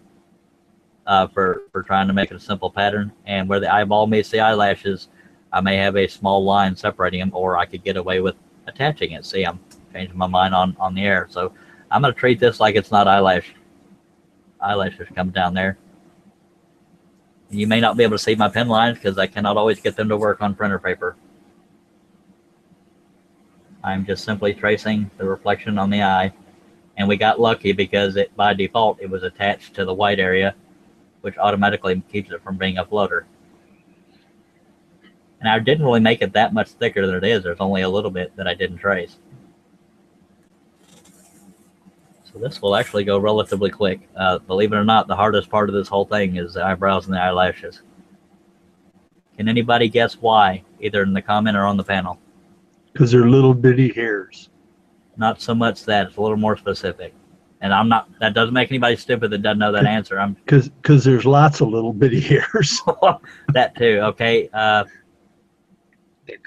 for trying to make it a simple pattern. And where the eyeball meets the eyelashes, I may have a small line separating them, or I could get away with attaching it. See, I'm changing my mind on the air. So I'm going to treat this like it's not eyelashes come down there. You may not be able to see my pen lines because I cannot always get them to work on printer paper. I'm just simply tracing the reflection on the eye, and we got lucky because it by default it was attached to the white area, which automatically keeps it from being a floater. And I didn't really make it that much thicker than it is. There's only a little bit that I didn't trace. So this will actually go relatively quick. Believe it or not, the hardest part of this whole thing is the eyebrows and the eyelashes. Can anybody guess why, either in the comment or on the panel? Because they're little bitty hairs. Not so much that. It's a little more specific. And I'm not. That doesn't make anybody stupid that doesn't know that answer. Because there's lots of little bitty hairs. That too. Okay. They're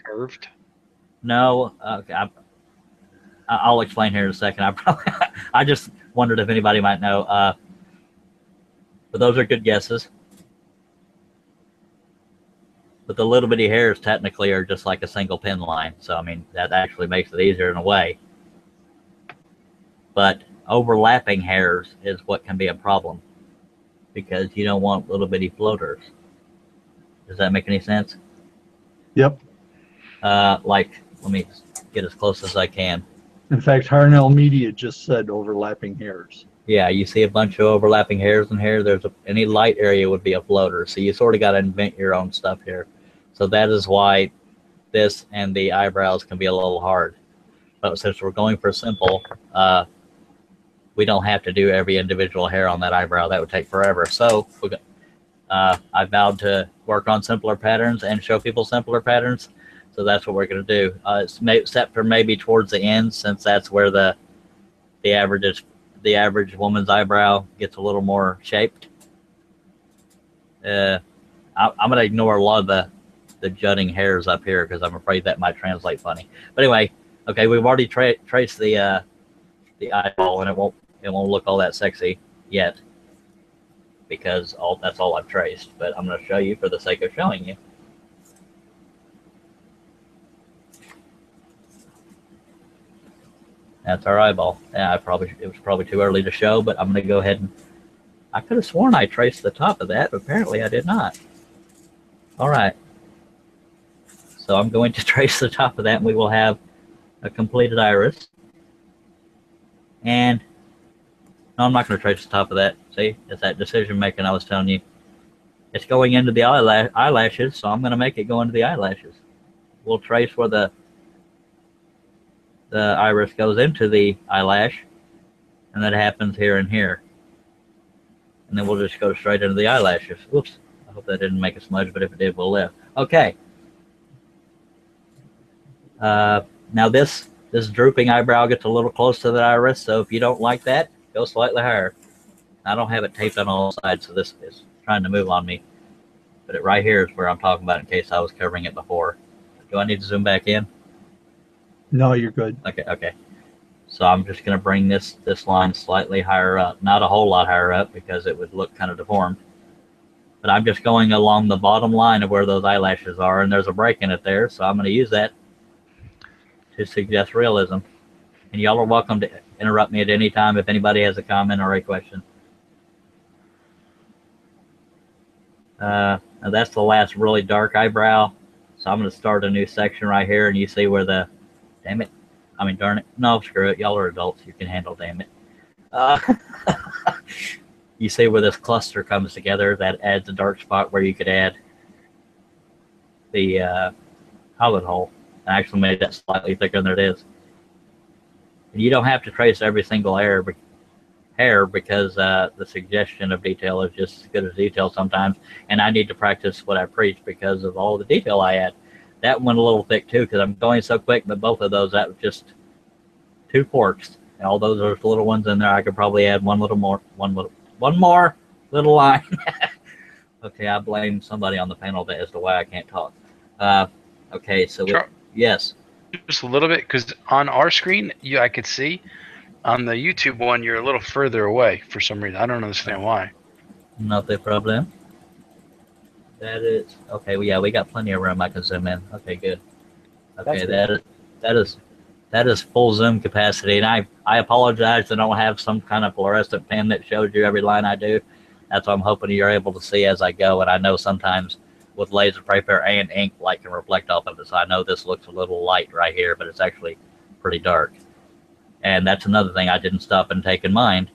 curved. No. Okay. I'll explain here in a second. I just wondered if anybody might know. But those are good guesses. But the little bitty hairs technically are just like a single pin line. So, I mean, that actually makes it easier in a way. But overlapping hairs is what can be a problem because you don't want little bitty floaters. Does that make any sense? Yep. Like, let me get as close as I can. In fact, Harneal Media just said overlapping hairs. Yeah, you see a bunch of overlapping hairs in here. There's any light area would be a floater. So you sort of got to invent your own stuff here. So that is why this and the eyebrows can be a little hard. But since we're going for simple, we don't have to do every individual hair on that eyebrow. That would take forever. So I vowed to work on simpler patterns and show people simpler patterns. So that's what we're going to do. Except for maybe towards the end, since that's where the average woman's eyebrow gets a little more shaped. I'm going to ignore a lot of the jutting hairs up here because I'm afraid that might translate funny. But anyway, okay, we've already traced the eyeball, and it won't look all that sexy yet because that's all I've traced. But I'm going to show you for the sake of showing you. That's our eyeball. Yeah, it was probably too early to show, but I'm going to go ahead and I could have sworn I traced the top of that, but apparently I did not. All right. So I'm going to trace the top of that, and we will have a completed iris. And no, I'm not going to trace the top of that. See, it's that decision making I was telling you. It's going into the eyelashes, so I'm going to make it go into the eyelashes. We'll trace where the iris goes into the eyelash, and that happens here and here. And then we'll just go straight into the eyelashes. Oops, I hope that didn't make a smudge, but if it did, we'll live. Okay. Now this drooping eyebrow gets a little close to the iris, so if you don't like that, go slightly higher. I don't have it taped on all sides, so this is trying to move on me. But it right here is where I'm talking about in case I was covering it before. Do I need to zoom back in? No, you're good. Okay, okay. So I'm just going to bring this line slightly higher up. Not a whole lot higher up because it would look kind of deformed. But I'm just going along the bottom line of where those eyelashes are, and there's a break in it there, so I'm going to use that to suggest realism. And y'all are welcome to interrupt me at any time if anybody has a comment or a question. Now that's the last really dark eyebrow. So I'm going to start a new section right here, and you see where the... Damn it. I mean, darn it. No, screw it. Y'all are adults. You can handle damn it. You see where this cluster comes together, that adds a dark spot where you could add the hollow hole. I actually made that slightly thicker than it is. And you don't have to trace every single hair because the suggestion of detail is just as good as detail sometimes. And I need to practice what I preach because of all the detail I add. That went a little thick too because I'm going so quick, but both of those, that was just two forks. And all those are little ones in there. I could probably add one more little line. Okay, I blame somebody on the panel that is the way I can't talk. Okay, so Charles, yes, just a little bit because on our screen, I could see on the YouTube one you're a little further away for some reason. I don't understand why. Not a problem. That is okay. Well, yeah, we got plenty of room. I can zoom in. Okay, good. Okay, that is full zoom capacity. And I apologize. I don't have some kind of fluorescent pen that shows you every line I do. That's what I'm hoping you're able to see as I go. And I know sometimes with laser paper and ink, light can reflect off of it. So I know this looks a little light right here, but it's actually pretty dark. And that's another thing I didn't stop and take in mind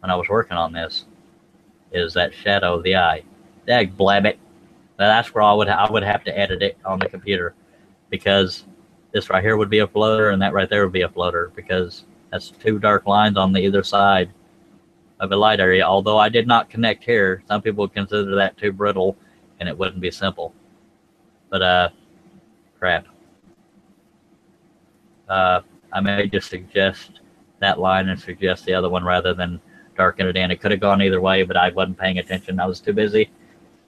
when I was working on this is that shadow of the eye. Dag blabbit. Now that's where I would have to edit it on the computer because this right here would be a floater and that right there would be a floater because that's two dark lines on the either side of a light area. Although I did not connect here, some people would consider that too brittle and it wouldn't be simple. But crap. I may just suggest that line and suggest the other one rather than darken it in. It could have gone either way, but I wasn't paying attention. I was too busy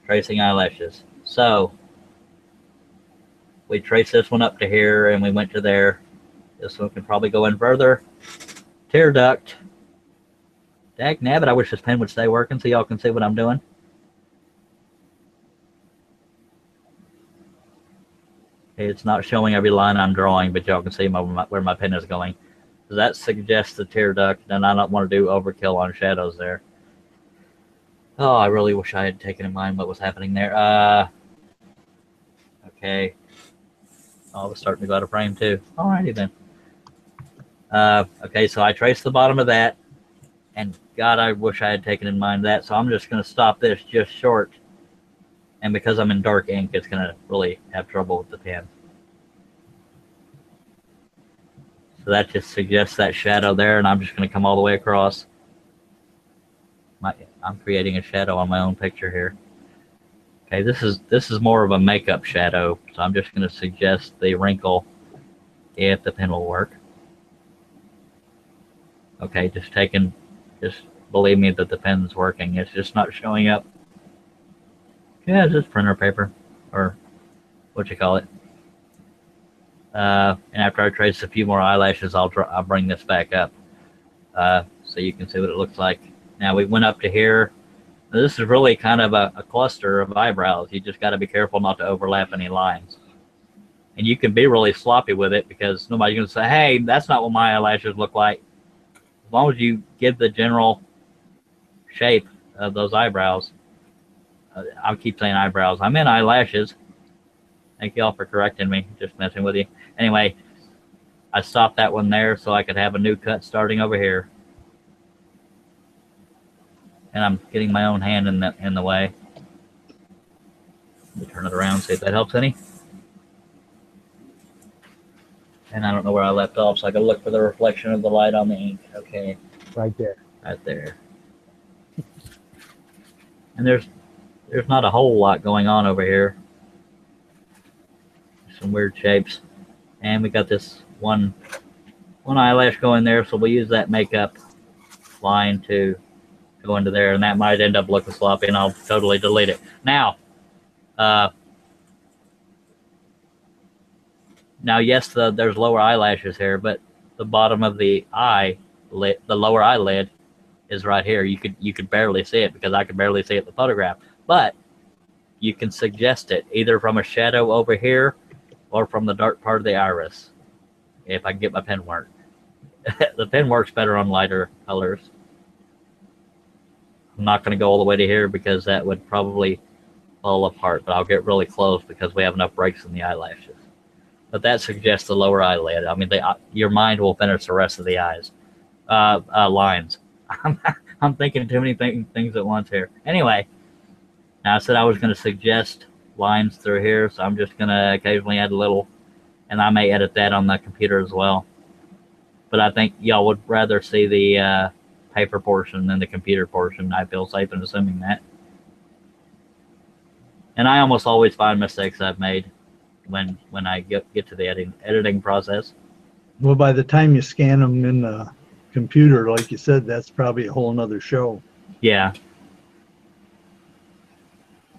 tracing eyelashes. So we traced this one up to here and we went to there. This one can probably go in further. Tear duct. Dag nabbit, I wish this pen would stay working so y'all can see what I'm doing. It's not showing every line I'm drawing, but y'all can see where my pen is going. So that suggests the tear duct, and I don't want to do overkill on shadows there. Oh, I really wish I had taken in mind what was happening there. Okay. Oh, it's starting to go out of frame, too. Alrighty, then. Okay, so I traced the bottom of that, and God, I wish I had taken in mind that, so I'm just going to stop this just short. And because I'm in dark ink, it's going to really have trouble with the pen. So that just suggests that shadow there, and I'm just going to come all the way across. I'm creating a shadow on my own picture here. Okay, this is more of a makeup shadow, so I'm just going to suggest the wrinkle if the pen will work. Okay, just believe me that the pen's working. It's just not showing up. Yeah, it's just printer paper, or what you call it. And after I trace a few more eyelashes, I'll bring this back up so you can see what it looks like. Now we went up to here. Now, this is really kind of a cluster of eyebrows. You just got to be careful not to overlap any lines. And you can be really sloppy with it because nobody's going to say, hey, that's not what my eyelashes look like. As long as you give the general shape of those eyebrows. I'll keep saying eyebrows. I meant eyelashes. Thank you all for correcting me. Just messing with you. Anyway, I stopped that one there so I could have a new cut starting over here. And I'm getting my own hand in the way. Let me turn it around, see if that helps any. And I don't know where I left off, so I gotta look for the reflection of the light on the ink. Okay. Right there. Right there. And there's not a whole lot going on over here. Some weird shapes. And we got this one eyelash going there, so we'll use that makeup line to go into there, and that might end up looking sloppy, and I'll totally delete it. Now, yes, there's lower eyelashes here, but the bottom of the eye, the lower eyelid, is right here. You could barely see it because I could barely see it in the photograph. But you can suggest it either from a shadow over here or from the dark part of the iris, if I can get my pen work. The pen works better on lighter colors. I'm not going to go all the way to here because that would probably fall apart, but I'll get really close because we have enough breaks in the eyelashes. But that suggests the lower eyelid. I mean, your mind will finish the rest of the eyes. Lines. I'm thinking too many things at once here. Anyway. Now, I said I was going to suggest lines through here, so I'm just going to occasionally add a little, and I may edit that on the computer as well. But I think y'all would rather see the paper portion than the computer portion. I feel safe in assuming that. And I almost always find mistakes I've made when I get to the editing process. Well, by the time you scan them in the computer, like you said, that's probably a whole nother show. Yeah.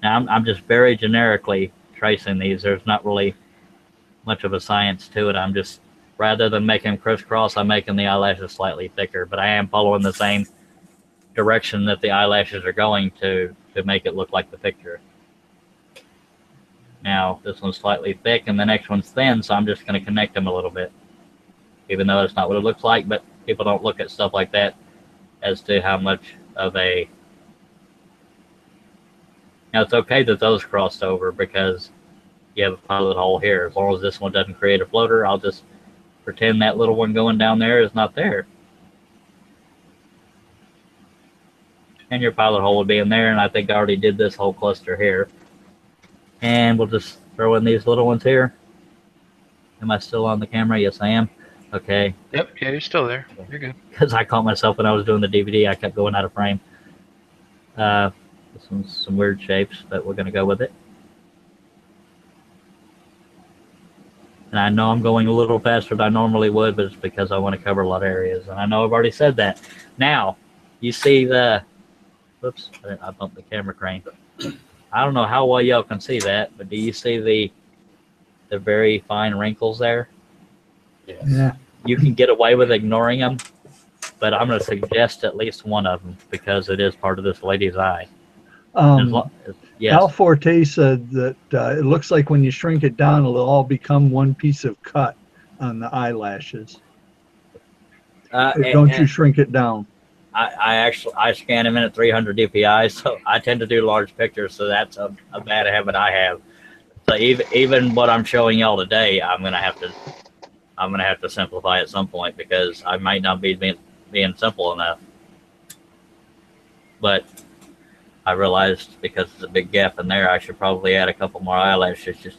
Now, I'm just very generically tracing these. There's not really much of a science to it. I'm just, rather than making them crisscross, I'm making the eyelashes slightly thicker, but I am following the same direction that the eyelashes are going to make it look like the picture. Now, this one's slightly thick and the next one's thin, so I'm just going to connect them a little bit, even though it's not what it looks like, but people don't look at stuff like that as to how much of a... Now, it's okay that those crossed over because you have a pilot hole here. As long as this one doesn't create a floater, I'll just pretend that little one going down there is not there. And your pilot hole would be in there, and I think I already did this whole cluster here. And we'll just throw in these little ones here. Am I still on the camera? Yes, I am. Okay. Yep, yeah, you're still there. You're good. Because I caught myself when I was doing the DVD. I kept going out of frame. This one's some weird shapes, but we're going to go with it. And I know I'm going a little faster than I normally would, but it's because I want to cover a lot of areas. And I know I've already said that. Now, you see the... Whoops, I bumped the camera crane. I don't know how well y'all can see that, but do you see the very fine wrinkles there? Yes. Yeah. you can get away with ignoring them, but I'm going to suggest at least one of them because it is part of this lady's eye. Yes. Al Forte said that it looks like when you shrink it down, it'll all become one piece of cut on the eyelashes. Don't you shrink it down? I scan them in at 300 DPI, so I tend to do large pictures, so that's a bad habit I have. So even what I'm showing y'all today, I'm gonna have to simplify at some point because I might not be being simple enough. But I realized because there's a big gap in there, I should probably add a couple more eyelashes, just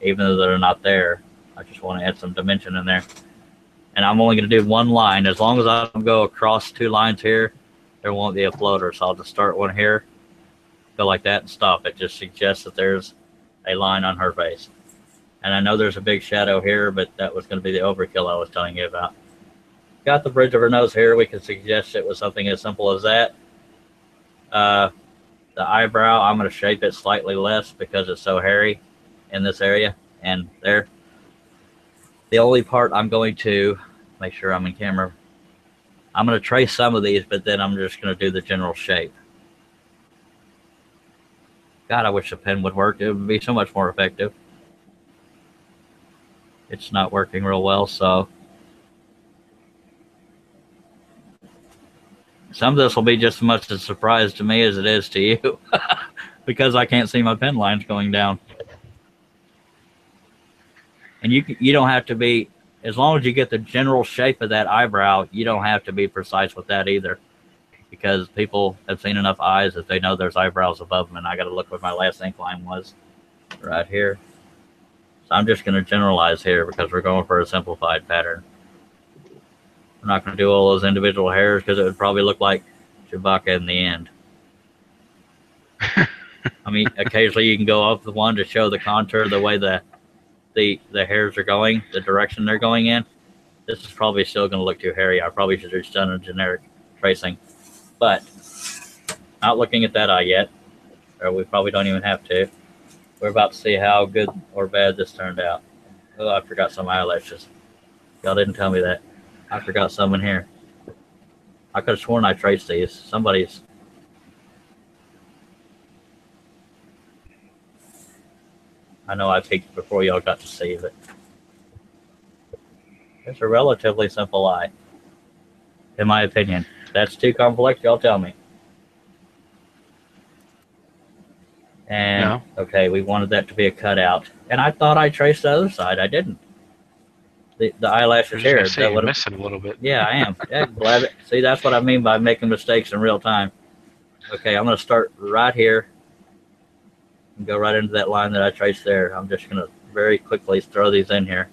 even though they're not there. I just want to add some dimension in there. And I'm only going to do one line. As long as I don't go across two lines here, there won't be a floater. So I'll just start one here, go like that, and stop. It just suggests that there's a line on her face. And I know there's a big shadow here, but that was going to be the overkill I was telling you about. Got the bridge of her nose here. We can suggest it was something as simple as that. The eyebrow, I'm going to shape it slightly less because it's so hairy in this area and there. The only part I'm going to make sure I'm in camera, I'm going to trace some of these, but then I'm just going to do the general shape. God, I wish the pen would work. It would be so much more effective. It's not working real well, so. Some of this will be just as much a surprise to me as it is to you because I can't see my pen lines going down. And you don't have to be, as long as you get the general shape of that eyebrow, you don't have to be precise with that either, because people have seen enough eyes that they know there's eyebrows above them. And I got to look where my last ink line was right here. So I'm just going to generalize here because we're going for a simplified pattern. We're not going to do all those individual hairs because it would probably look like Chewbacca in the end. I mean, occasionally you can go off the one to show the contour, the way the hairs are going, the direction they're going in. This is probably still going to look too hairy. I probably should have just done a generic tracing, but not looking at that eye yet, or we probably don't even have to. We're about to see how good or bad this turned out. Oh, I forgot some eyelashes. Y'all didn't tell me that. I forgot some in here. I could have sworn I traced these. Somebody's. I know I peeked before y'all got to see it. It's a relatively simple eye, in my opinion. If that's too complex, y'all tell me. And no. Okay, we wanted that to be a cutout. And I thought I traced the other side. I didn't. The eyelashes here. You're missing a little bit. Yeah, I am. Yeah, glad it. See, that's what I mean by making mistakes in real time. Okay, I'm going to start right here. And go right into that line that I traced there. I'm just going to very quickly throw these in here.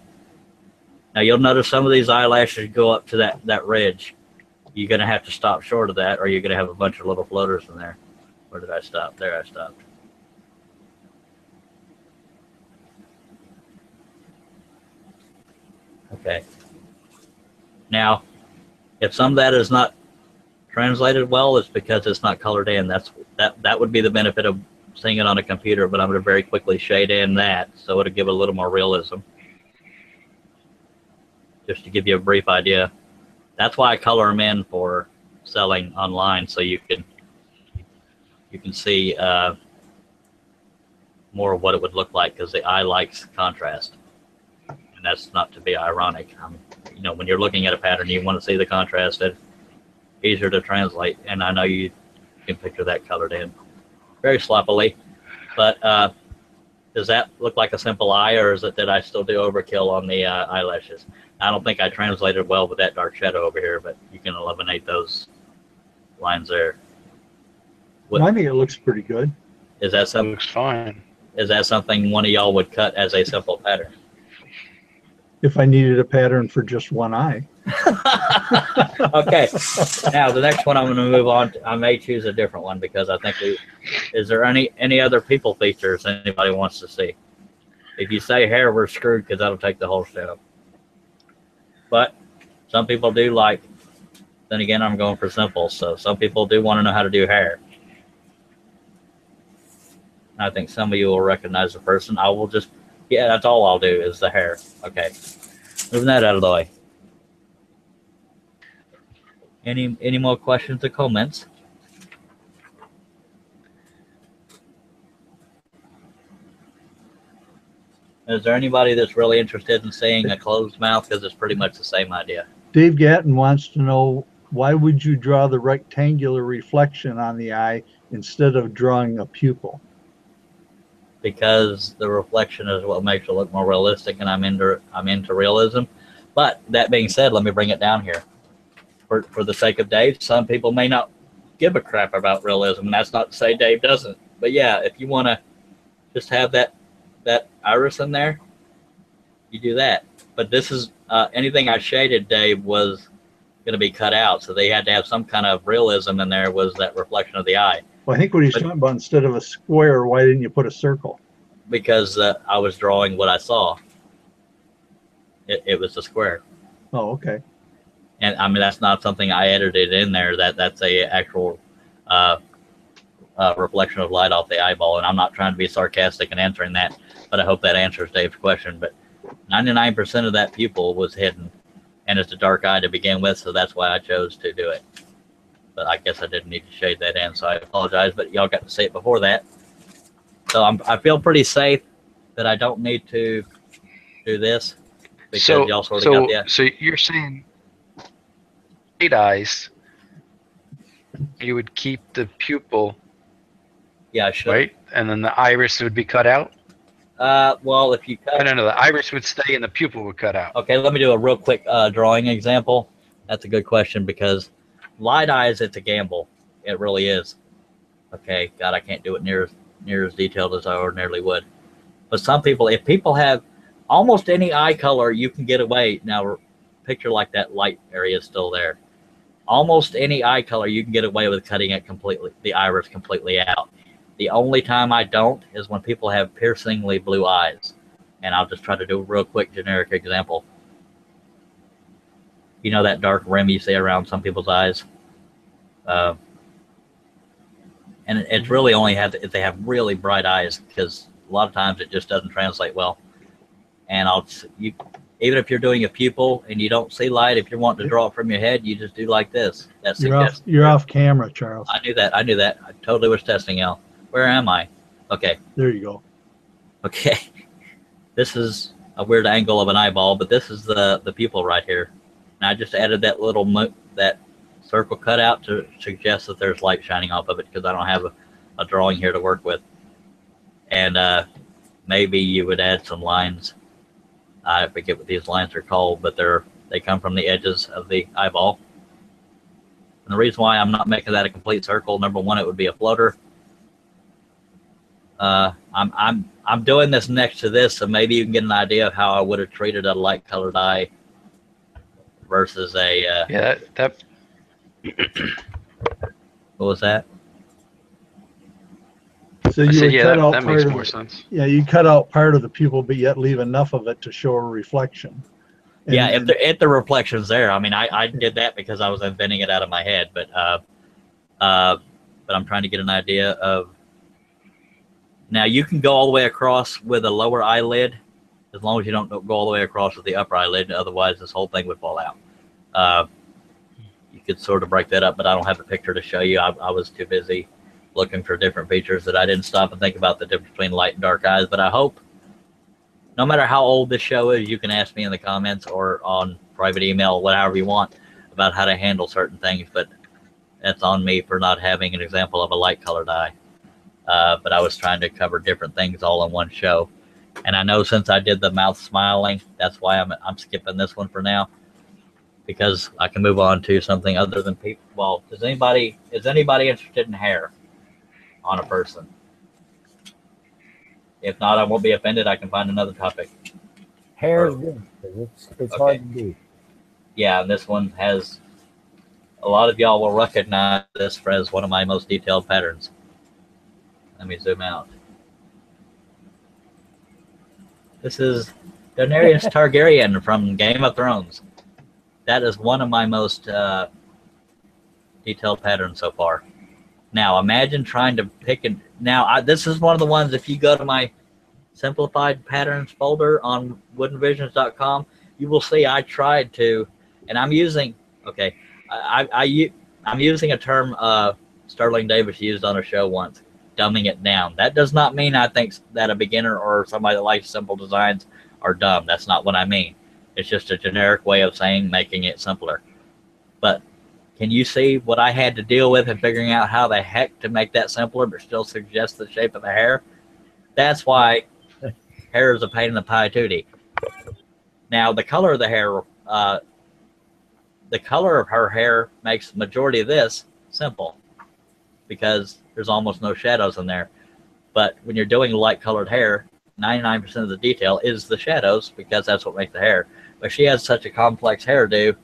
Now you'll notice some of these eyelashes go up to that ridge. You're going to have to stop short of that, or you're going to have a bunch of little floaters in there. Where did I stop? There I stopped. Okay. Now, if some of that is not translated well, it's because it's not colored in. That would be the benefit of seeing it on a computer, but I'm going to very quickly shade in that, so it'll give it a little more realism. Just to give you a brief idea. That's why I color them in for selling online, so you can see more of what it would look like, because the eye likes contrast. And that's not to be ironic. You know, when you're looking at a pattern, you want to see the contrast. It's easier to translate, and I know you can picture that colored in. Very sloppily, but does that look like a simple eye, or is it that I still do overkill on the eyelashes? I don't think I translated well with that dark shadow over here, but you can eliminate those lines there. I think it looks pretty good. Is that something? Looks fine. Is that something one of y'all would cut as a simple pattern? If I needed a pattern for just one eye. Okay. Now the next one I'm going to move on to, I may choose a different one because I think is there any other people features anybody wants to see? If you say hair, we're screwed because that'll take the whole show. But some people do like, then again, I'm going for simple. So some people do want to know how to do hair. I think some of you will recognize the person. I will just, yeah, that's all I'll do is the hair. Okay. Moving that out of the way. Any more questions or comments? Is there anybody that's really interested in seeing a closed mouth? Because it's pretty much the same idea. Dave Gatton wants to know, why would you draw the rectangular reflection on the eye instead of drawing a pupil? Because the reflection is what makes it look more realistic, and I'm into realism. But that being said, let me bring it down here. For the sake of Dave, some people may not give a crap about realism, and that's not to say Dave doesn't. But yeah, if you want to just have that iris in there, you do that. But this is anything I shaded, Dave, was going to be cut out, so they had to have some kind of realism in there. Was that reflection of the eye? Well, I think what he's talking about, instead of a square, why didn't you put a circle? Because I was drawing what I saw. It was a square. Oh, okay. And I mean, that's not something I edited in there. That's a actual reflection of light off the eyeball. And I'm not trying to be sarcastic in answering that, but I hope that answers Dave's question. But 99% of that pupil was hidden, and it's a dark eye to begin with, so that's why I chose to do it. But I guess I didn't need to shade that in, so I apologize, but y'all got to see it before that. So I feel pretty safe that I don't need to do this, because y'all sort of got the eye. So you're saying eight eyes, you would keep the pupil. Yeah, I should. Right? And then the iris would be cut out? Well, if you cut... No, the iris would stay and the pupil would cut out. Okay, let me do a real quick drawing example. That's a good question, because... light eyes, it's a gamble. It really is. Okay, God, I can't do it near as detailed as I ordinarily would. But some people, if people have almost any eye color, you can get away. Now, picture like that light area is still there. Almost any eye color, you can get away with cutting it completely, the iris completely out. The only time I don't is when people have piercingly blue eyes. And I'll just try to do a real quick generic example. You know that dark rim you see around some people's eyes? And it's really only if they have really bright eyes, because a lot of times it just doesn't translate well. And even if you're doing a pupil and you don't see light, if you want to draw it from your head, you just do like this. That's you're off camera, Charles. I knew that. I totally was testing out. Where am I? Okay. There you go. Okay. This is a weird angle of an eyeball, but this is the pupil right here. And I just added that little circle cutout to suggest that there's light shining off of it, because I don't have a drawing here to work with. And maybe you would add some lines. I forget what these lines are called, but they come from the edges of the eyeball. And the reason why I'm not making that a complete circle, number one, it would be a floater. I'm doing this next to this, so maybe you can get an idea of how I would have treated a light-colored eye versus a what was that? So you cut out that makes more sense. Yeah, you cut out part of the pupil, but yet leave enough of it to show a reflection. And yeah, if the reflection's there. I mean, I did that because I was inventing it out of my head, but I'm trying to get an idea of. Now you can go all the way across with a lower eyelid, as long as you don't go all the way across with the upper eyelid, otherwise this whole thing would fall out. You could sort of break that up, but I don't have a picture to show you. I was too busy looking for different features that I didn't stop and think about the difference between light and dark eyes. But I hope, no matter how old this show is, you can ask me in the comments or on private email, whatever you want, about how to handle certain things. But that's on me for not having an example of a light-colored eye. But I was trying to cover different things all in one show. And I know since I did the mouth smiling, that's why I'm skipping this one for now, because I can move on to something other than people. Well, is anybody interested in hair on a person? If not, I won't be offended. I can find another topic. Hair is good. It's hard to do. Yeah, and this one has a lot of y'all will recognize this as one of my most detailed patterns. Let me zoom out. This is Daenerys Targaryen from Game of Thrones. That is one of my most detailed patterns so far. Now, imagine trying to pick and now. This is one of the ones. If you go to my simplified patterns folder on WoodenVisions.com, you will see I tried to, and I'm using. Okay, I'm using a term Sterling Davis used on a show once, dumbing it down. That does not mean I think that a beginner or somebody that likes simple designs are dumb. That's not what I mean. It's just a generic way of saying making it simpler. But can you see what I had to deal with in figuring out how the heck to make that simpler but still suggest the shape of the hair? That's why hair is a pain in the pie tootie. Now, the color of the hair, the color of her hair makes the majority of this simple because there's almost no shadows in there. But when you're doing light-colored hair, 99% of the detail is the shadows because that's what makes the hair. But she has such a complex hairdo,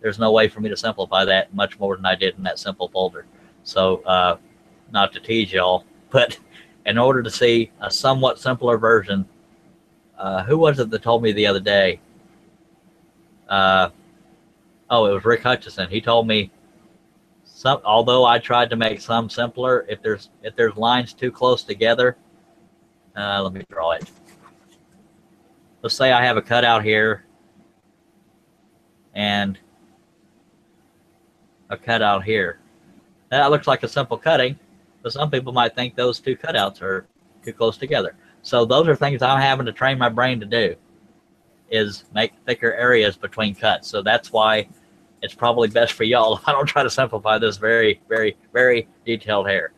there's no way for me to simplify that much more than I did in that simple folder. So not to tease y'all, but in order to see a somewhat simpler version, who was it that told me the other day? Oh, it was Rick Hutchison. He told me, although I tried to make some simpler, if there's lines too close together, let me draw it. Let's say I have a cutout here and a cutout here. That looks like a simple cutting, but some people might think those two cutouts are too close together. So those are things I'm having to train my brain to do, is make thicker areas between cuts. So that's why it's probably best for y'all if I don't try to simplify this very, very, very detailed hair.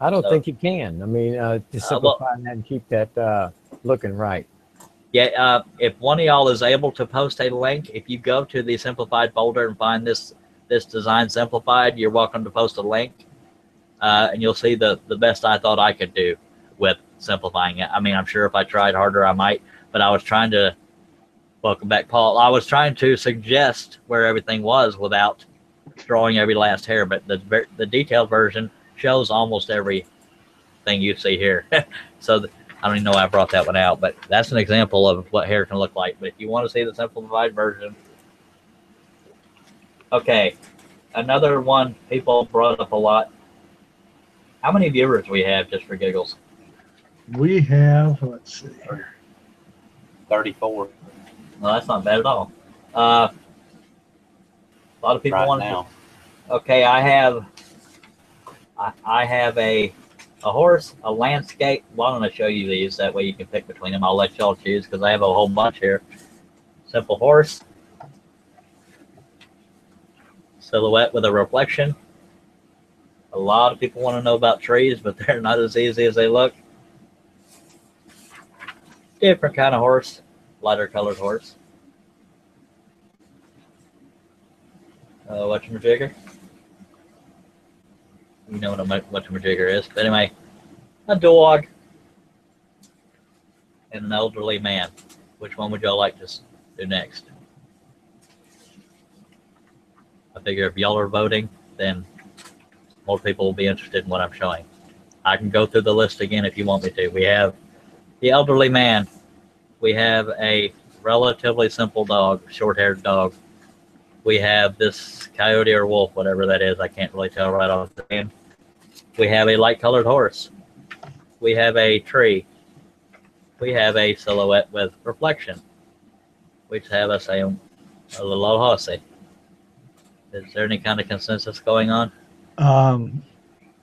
I don't think you can. I mean, to simplify that and keep that looking right. Yeah, if one of y'all is able to post a link, if you go to the simplified folder and find this design simplified, you're welcome to post a link, and you'll see the best I thought I could do with simplifying it. I mean, I'm sure if I tried harder, I might, but I was trying to, welcome back, Paul. I was trying to suggest where everything was without drawing every last hair, but the detailed version shows almost everything you see here. So I don't even know why I brought that one out, but that's an example of what hair can look like. But if you want to see the simplified version, okay. Another one people brought up a lot. How many viewers we have, just for giggles? We have, let's see, 34. No, that's not bad at all. A lot of people want to. Okay, I have a horse, a landscape. Well, I'm going to show you these. That way you can pick between them. I'll let y'all choose because I have a whole bunch here. Simple horse. Silhouette with a reflection. A lot of people want to know about trees, but they're not as easy as they look. Different kind of horse. Lighter colored horse. Whatchamajigger? You know what a whatchamajigger is. But anyway, a dog and an elderly man. Which one would y'all like to do next? I figure if y'all are voting, then more people will be interested in what I'm showing. I can go through the list again if you want me to. We have the elderly man. We have a relatively simple dog, short-haired dog. We have this coyote or wolf, whatever that is. I can't really tell right off the hand. We have a light-colored horse. We have a tree. We have a silhouette with reflection. We have us a little horsey. Is there any kind of consensus going on?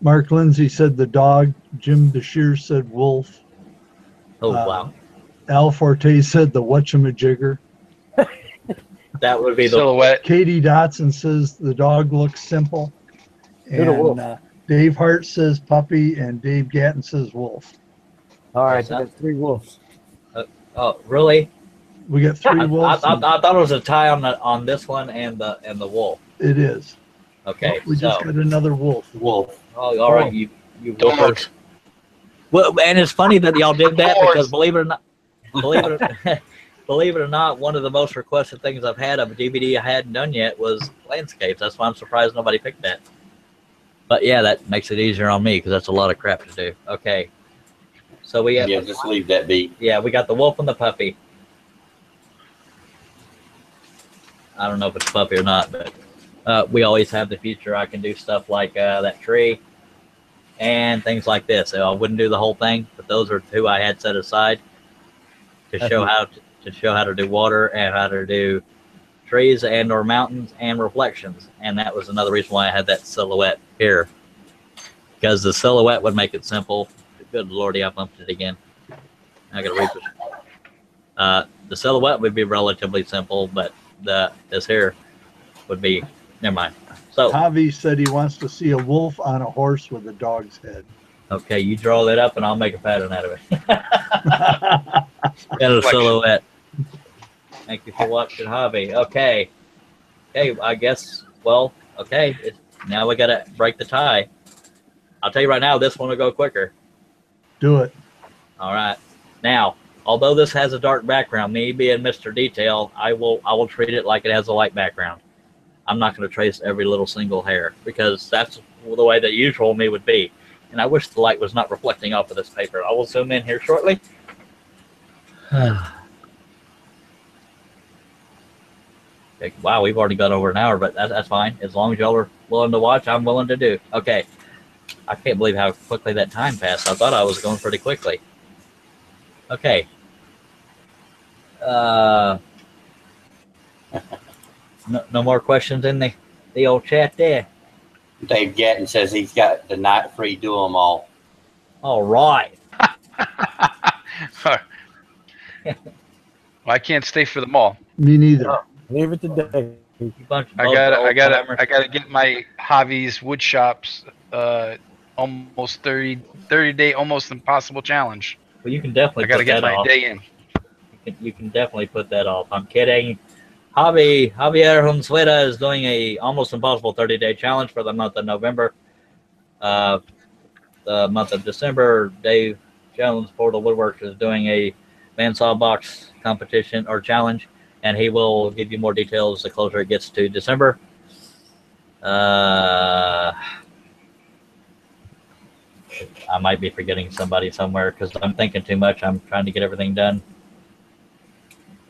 Mark Lindsay said the dog. Jim Beshear said wolf. Oh, wow. Al Forte said the whatchamajigger. That would be the silhouette. Katie Dotson says the dog looks simple. And Dave Hart says puppy, and Dave Gatton says wolf. All right, so that's 3 wolves. Oh, really? We got 3 wolves. I thought it was a tie on this one and the wolf. It is. Okay. Well, we just got another wolf. Wolf. Oh, all right, you wolfers. Well, and it's funny that y'all did that because believe it or not. Believe it or not, one of the most requested things I've had of a DVD I hadn't done yet was landscapes. That's why I'm surprised nobody picked that. But yeah, that makes it easier on me because that's a lot of crap to do. Okay, so we have just leave that be. Yeah, we got the wolf and the puppy. I don't know if it's a puppy or not, but we always have the feature. I can do stuff like that tree and things like this. So I wouldn't do the whole thing, but those are 2 I had set aside. To show how to do water and how to do trees and or mountains and reflections. And that was another reason why I had that silhouette here, because the silhouette would make it simple. Good lordy, I bumped it again. I gotta read this. The silhouette would be relatively simple, but this here would be, never mind. So Javi said he wants to see a wolf on a horse with a dog's head. Okay, you draw that up and I'll make a pattern out of it. Got a silhouette. Thank you for watching, Javi. Okay. Okay, I guess, well, okay. Now we got to break the tie. I'll tell you right now, this one will go quicker. Do it. All right. Now, although this has a dark background, me being Mr. Detail, I will treat it like it has a light background. I'm not going to trace every little single hair, because that's the way that usual me would be. And I wish the light was not reflecting off of this paper. I will zoom in here shortly. Okay, wow, we've already got over an hour, but that's fine. As long as y'all are willing to watch, I'm willing to do. Okay. I can't believe how quickly that time passed. I thought I was going pretty quickly. Okay. No more questions in the old chat there. Dave Gatton says he's got the night free, do them all. All right. Well, I can't stay for them all. Me neither. Leave it today. I gotta get my Javi's wood shops almost 30 day almost impossible challenge. Well, you can definitely. I gotta get my day in. You can definitely put that off. I'm kidding. Javier Humsueda is doing a almost impossible 30-day challenge for the month of November. The month of December, Dave Jones, Portal Woodworks, is doing a bandsaw box competition or challenge, and he will give you more details the closer it gets to December. I might be forgetting somebody somewhere because I'm thinking too much. I'm trying to get everything done.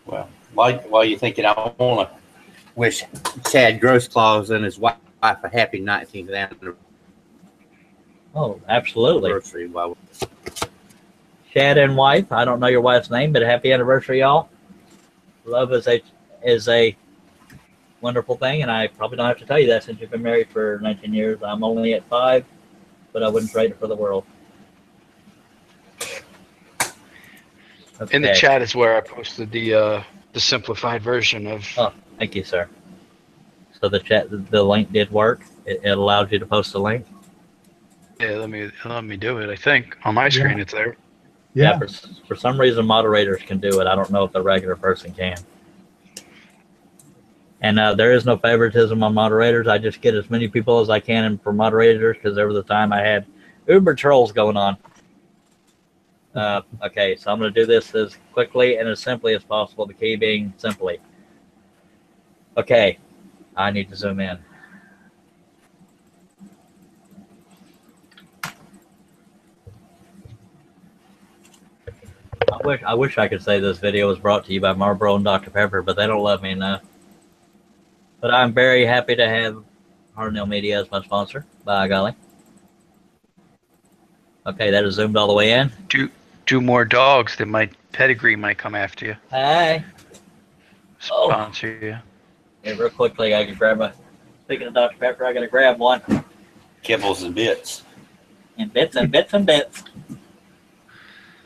Well. While you're thinking, I want to wish Chad Grossclaws and his wife a happy 19th anniversary. Oh, absolutely. Chad and wife, I don't know your wife's name, but happy anniversary, y'all. Love is a wonderful thing, and I probably don't have to tell you that since you've been married for 19 years. I'm only at 5, but I wouldn't trade it for the world. Okay. In the chat is where I posted the simplified version of. Oh, thank you, sir. So the chat, the link did work. It allowed you to post the link. Yeah, let me do it. I think on my screen it's there. Yeah. For some reason, moderators can do it. I don't know if the regular person can. And there is no favoritism on moderators. I just get as many people as I can in for moderators because over the time I had Uber trolls going on. Okay, so I'm going to do this as quickly and as simply as possible, the key being simply. Okay, I need to zoom in. I wish I could say this video was brought to you by Marlboro and Dr. Pepper, but they don't love me enough. But I'm very happy to have Harneal Media as my sponsor, by golly. Okay, that is zoomed all the way in. Two more dogs that my pedigree might come after you. Hi. Sponsor you. Yeah, real quickly, I can grab a. Speaking of Dr. Pepper, I gotta grab one. Kibbles and bits. And bits and bits and bits.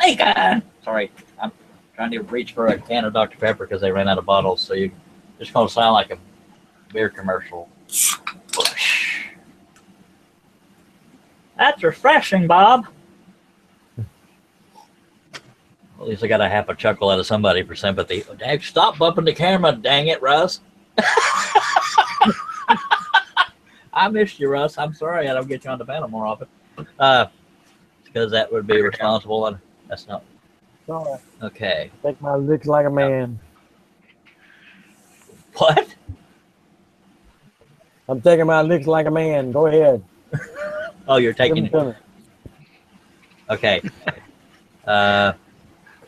Hey, God. Sorry, I'm trying to reach for a can of Dr. Pepper because they ran out of bottles. So you're just gonna sound like a beer commercial. That's refreshing, Bob. At least I got a half a chuckle out of somebody for sympathy. Oh, dang, stop bumping the camera, dang it, Russ. I missed you, Russ. I'm sorry I don't get you on the panel more often. Because that would be responsible, and that's not. Sorry. Okay. Take my looks like a man. What? I'm taking my looks like a man. Go ahead. Oh, you're taking it. Okay.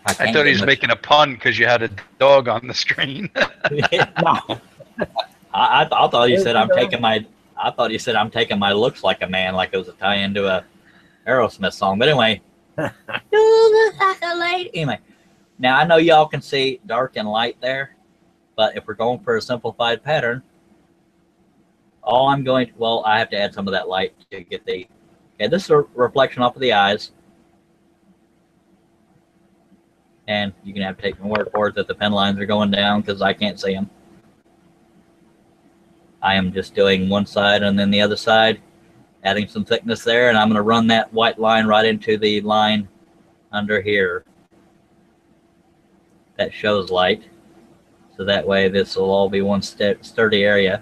I thought he was making a pun because you had a dog on the screen. No. I thought you said I'm taking my. I thought you said I'm taking my looks like a man, like it was a tie into a Aerosmith song. But anyway. Anyway, now I know y'all can see dark and light there. But if we're going for a simplified pattern, all I'm going to, well, I have to add some of that light to get the, okay, this is a reflection off of the eyes. And you can have to take my word for it that the pen lines are going down because I can't see them. I am just doing one side and then the other side, adding some thickness there, and I'm going to run that white line right into the line under here that shows light. So that way this will all be one sturdy area.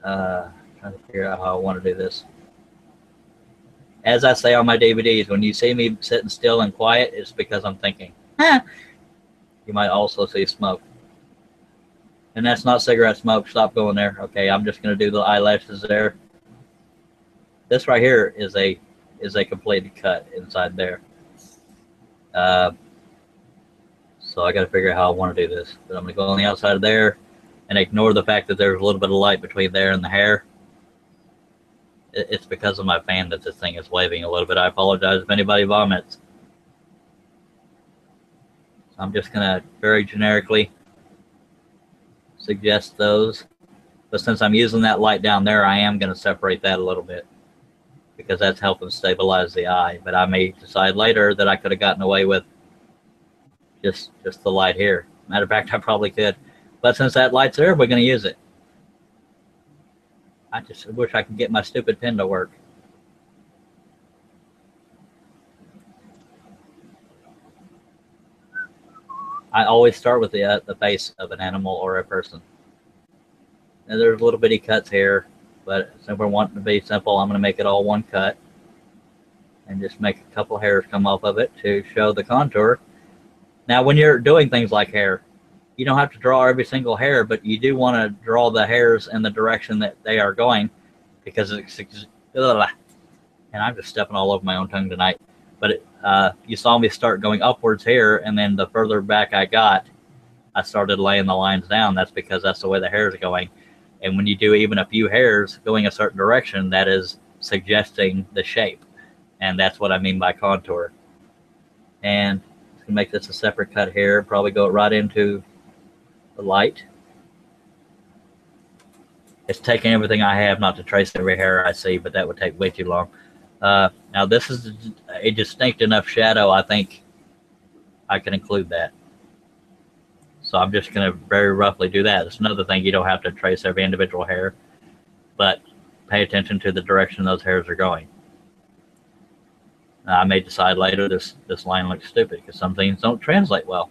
Trying to figure out how I want to do this. As I say on my DVDs, when you see me sitting still and quiet, it's because I'm thinking. You might also see smoke. And that's not cigarette smoke. Stop going there. Okay, I'm just going to do the eyelashes there. This right here is a completed cut inside there. So I got to figure out how I want to do this. But I'm going to go on the outside of there and ignore the fact that there's a little bit of light between there and the hair. It's because of my fan that this thing is waving a little bit. I apologize if anybody vomits. So I'm just going to very generically suggest those, but since I'm using that light down there, I am going to separate that a little bit because that's helping stabilize the eye. But I may decide later that I could have gotten away with just the light here. Matter of fact, I probably could, but since that light's there, we're going to use it. I just wish I could get my stupid pen to work. I always start with the face of an animal or a person. And there's little bitty cuts here, but since we're wanting to be simple, I'm going to make it all one cut and just make a couple hairs come off of it to show the contour. Now, when you're doing things like hair, you don't have to draw every single hair, but you do want to draw the hairs in the direction that they are going because it's, and I'm just stepping all over my own tongue tonight. But you saw me start going upwards here, and then the further back I got, I started laying the lines down. That's because that's the way the hair's going. And when you do even a few hairs going a certain direction, that is suggesting the shape. And that's what I mean by contour. And I'm going to make this a separate cut here, probably go right into the light. It's taking everything I have not to trace every hair I see, but that would take way too long. Now this is a distinct enough shadow, I think I can include that. So I'm just going to very roughly do that. It's another thing, you don't have to trace every individual hair, but pay attention to the direction those hairs are going. Now, I may decide later this line looks stupid because some things don't translate well.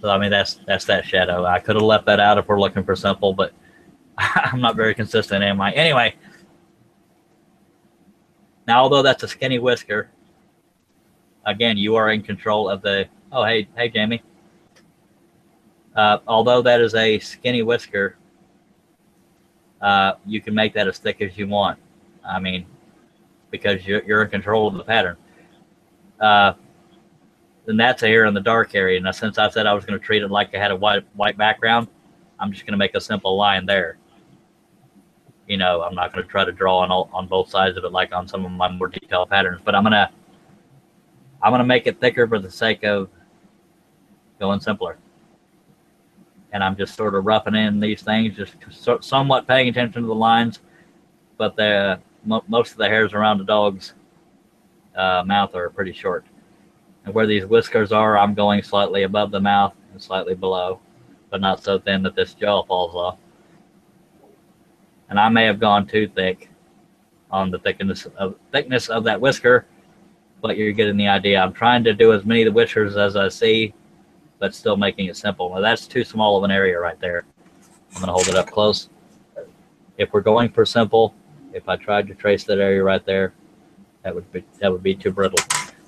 So, I mean, that's that shadow. I could have left that out if we're looking for simple, but I'm not very consistent, am I? Anyway, now, although that's a skinny whisker, again, you are in control of the, oh, hey, Jamie. Although that is a skinny whisker, you can make that as thick as you want. I mean, because you're in control of the pattern. Then that's a hair in the dark area. Now, since I said I was going to treat it like I had a white background, I'm just going to make a simple line there. You know, I'm not going to try to draw on both sides of it like on some of my more detailed patterns, but I'm going to make it thicker for the sake of going simpler. And I'm just sort of roughing in these things, just somewhat paying attention to the lines, but most of the hairs around the dog's mouth are pretty short. And where these whiskers are, I'm going slightly above the mouth and slightly below, but not so thin that this jaw falls off. And I may have gone too thick on the thickness of that whisker, but you're getting the idea. I'm trying to do as many of the whiskers as I see, but still making it simple. Well, that's too small of an area right there. I'm going to hold it up close. If we're going for simple, if I tried to trace that area right there, that would be too brittle.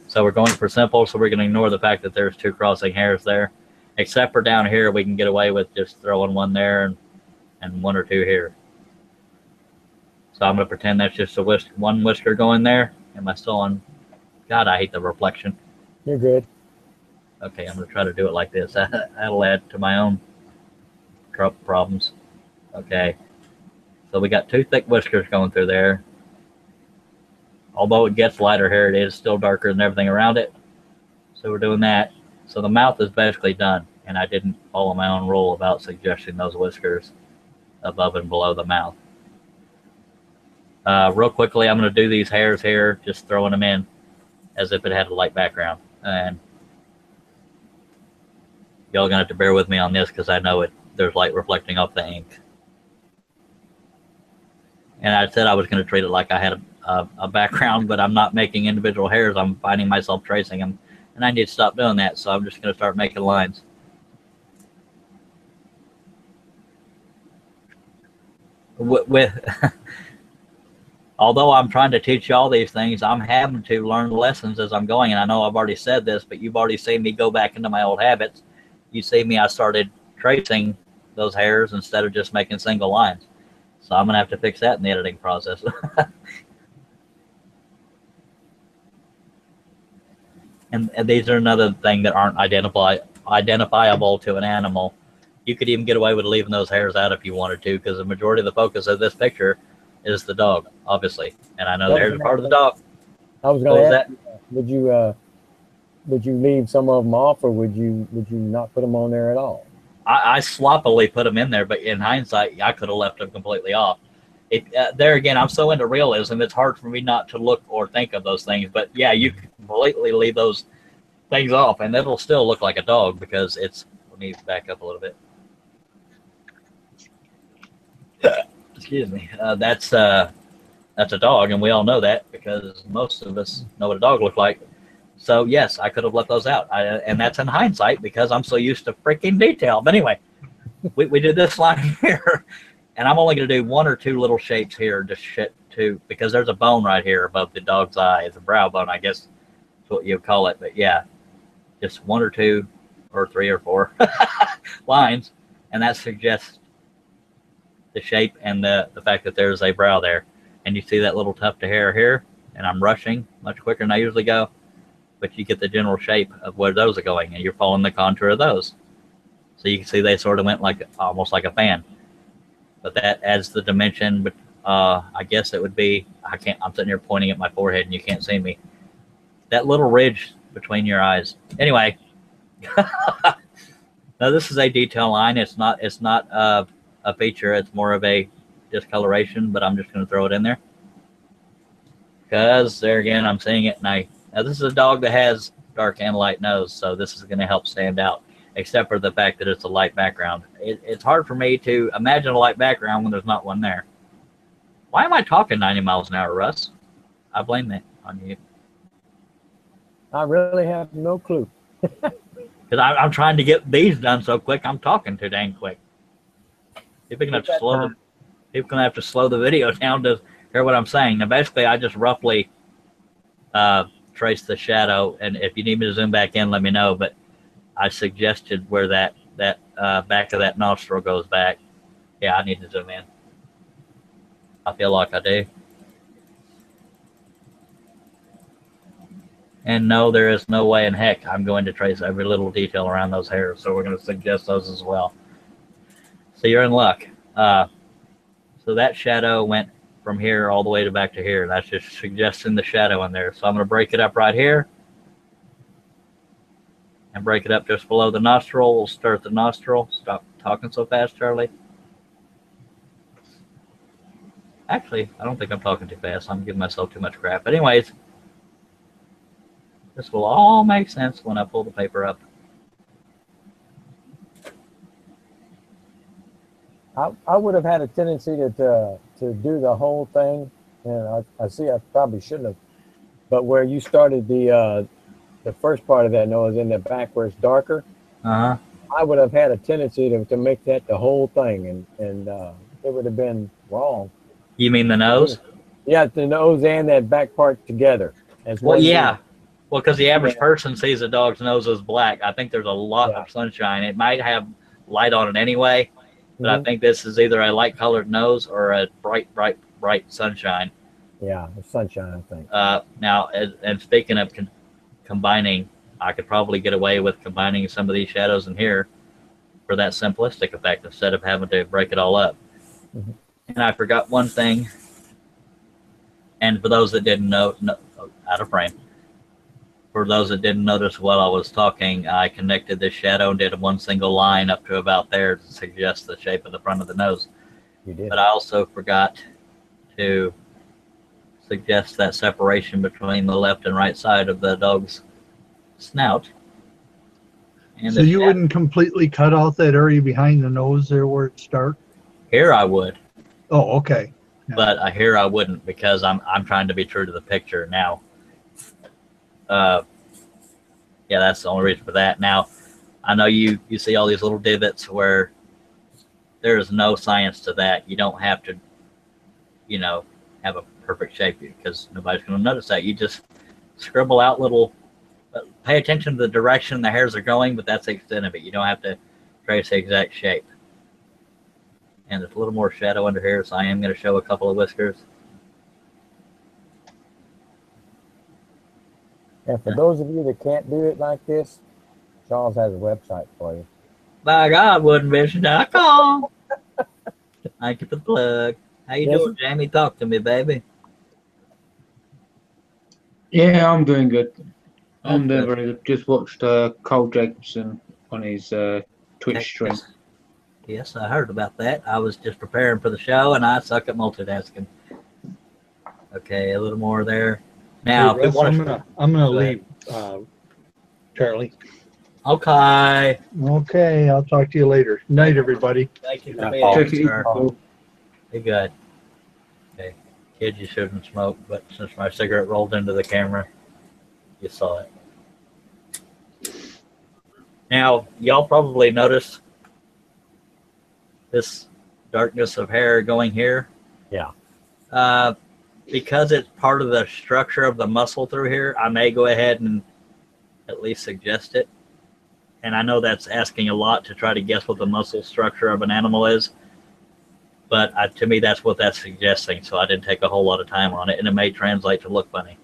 So we're going for simple, so we're going to ignore the fact that there's two crossing hairs there. Except for down here, we can get away with just throwing one there and one or two here. So I'm going to pretend that's just a one whisker going there. Am I still on? God, I hate the reflection. You're good. Okay, I'm going to try to do it like this. That'll add to my own problems. Okay. So we got two thick whiskers going through there. Although it gets lighter here, it is still darker than everything around it. So we're doing that. So the mouth is basically done, and I didn't follow my own rule about suggesting those whiskers above and below the mouth. Real quickly, I'm going to do these hairs here, just throwing them in as if it had a light background. And y'all gonna have to bear with me on this because I know there's light reflecting off the ink. And I said I was going to treat it like I had a background, but I'm not making individual hairs. I'm finding myself tracing them, and I need to stop doing that. So I'm just going to start making lines. Although I'm trying to teach you all these things, I'm having to learn lessons as I'm going. And I know I've already said this, but you've already seen me go back into my old habits. You see me, I started tracing those hairs instead of just making single lines. So I'm going to have to fix that in the editing process. And these are another thing that aren't identifiable to an animal. You could even get away with leaving those hairs out if you wanted to, because the majority of the focus of this picture is the dog, obviously, and I know the hair's a part of the dog. I was going to ask, would you leave some of them off, or would you not put them on there at all? I sloppily put them in there, but in hindsight, I could have left them completely off. There again, I'm so into realism, it's hard for me not to look or think of those things. But yeah, you can completely leave those things off, and it'll still look like a dog because it's. Let me back up a little bit. Excuse me. That's a dog, and we all know that because most of us know what a dog looks like. So yes, I could have left those out, and that's in hindsight because I'm so used to freaking detail. But anyway, we did this line here, and I'm only going to do one or two little shapes here, because there's a bone right here above the dog's eye. It's a brow bone, I guess, is what you would call it. But yeah, just one or two, or three or four lines, and that suggests the shape and the fact that there's a brow there. And you see that little tuft of hair here, and I'm rushing much quicker than I usually go, but you get the general shape of where those are going, and you're following the contour of those. So you can see they sort of went like almost like a fan, but that adds the dimension. But I guess it would be, I'm sitting here pointing at my forehead and you can't see me, that little ridge between your eyes. Anyway, now this is a detail line. It's not a feature, it's more of a discoloration, but I'm just going to throw it in there because there again I'm seeing it. And now this is a dog that has dark and light nose, so this is going to help stand out, except for the fact that it's a light background. It's hard for me to imagine a light background when there's not one there. Why am I talking 90 miles an hour, Russ? I blame that on you. I really have no clue. Because I'm trying to get these done so quick, I'm talking too dang quick. People gonna have to slow the video down to hear what I'm saying. Now, basically, I just roughly trace the shadow, and if you need me to zoom back in, let me know. But I suggested where that back of that nostril goes back. Yeah, I need to zoom in. I feel like I do. And no, there is no way in heck I'm going to trace every little detail around those hairs, so we're going to suggest those as well. So you're in luck. So that shadow went from here all the way to back to here. That's just suggesting the shadow in there. So I'm going to break it up right here and break it up just below the nostril. We'll start the nostril. Stop talking so fast, Charlie. Actually, I don't think I'm talking too fast. I'm giving myself too much crap. But anyways, this will all make sense when I pull the paper up. I would have had a tendency to do the whole thing, and I see I probably shouldn't have. But where you started the first part of that nose in the back where it's darker, I would have had a tendency to make that the whole thing, and it would have been wrong. You mean the nose? Yeah, the nose and that back part together. Well, yeah. Well, because the average person sees a dog's nose as black. I think there's a lot of sunshine. It might have light on it anyway, but I think this is either a light-colored nose or a bright, bright, bright sunshine. Yeah, it's sunshine, I think. Now, and speaking of combining, I could probably get away with combining some of these shadows in here for that simplistic effect instead of having to break it all up. And I forgot one thing. And for those that didn't know, out of frame. For those that didn't notice while I was talking, I connected this shadow and did one single line up to about there to suggest the shape of the front of the nose. You did. But I also forgot to suggest that separation between the left and right side of the dog's snout. And so you wouldn't completely cut out that area behind the nose there where it starts? Here I would. Oh, okay. Yeah. But here I wouldn't, because I'm trying to be true to the picture now. Yeah, that's the only reason for that. Now, I know you see all these little divots where there is no science to that. You don't have to, you know, have a perfect shape because nobody's going to notice that. You just scribble out little, pay attention to the direction the hairs are going, but that's the extent of it. You don't have to trace the exact shape. And there's a little more shadow under here, so I am going to show a couple of whiskers. And for those of you that can't do it like this, Charles has a website for you. By God, WoodenVisions.com. Thank you for the plug. How you doing, Jamie? Talk to me, baby. Yeah, I'm doing good. I'm doing very good. Just watched Carl Jackson on his Twitch stream. Yes, I heard about that. I was just preparing for the show, and I suck at multitasking. Okay, a little more there. Now, hey, Russ, I'm gonna leave, Charlie. Okay. Okay, I'll talk to you later. Night, everybody. Thank you for being here. Be good. Okay, kid, you shouldn't smoke, but since my cigarette rolled into the camera, you saw it. Now, y'all probably noticed this darkness of hair going here. Yeah. Because it's part of the structure of the muscle through here, I may go ahead and at least suggest it. And I know that's asking a lot to try to guess what the muscle structure of an animal is, but to me, that's what that's suggesting. So I didn't take a whole lot of time on it, and it may translate to look funny.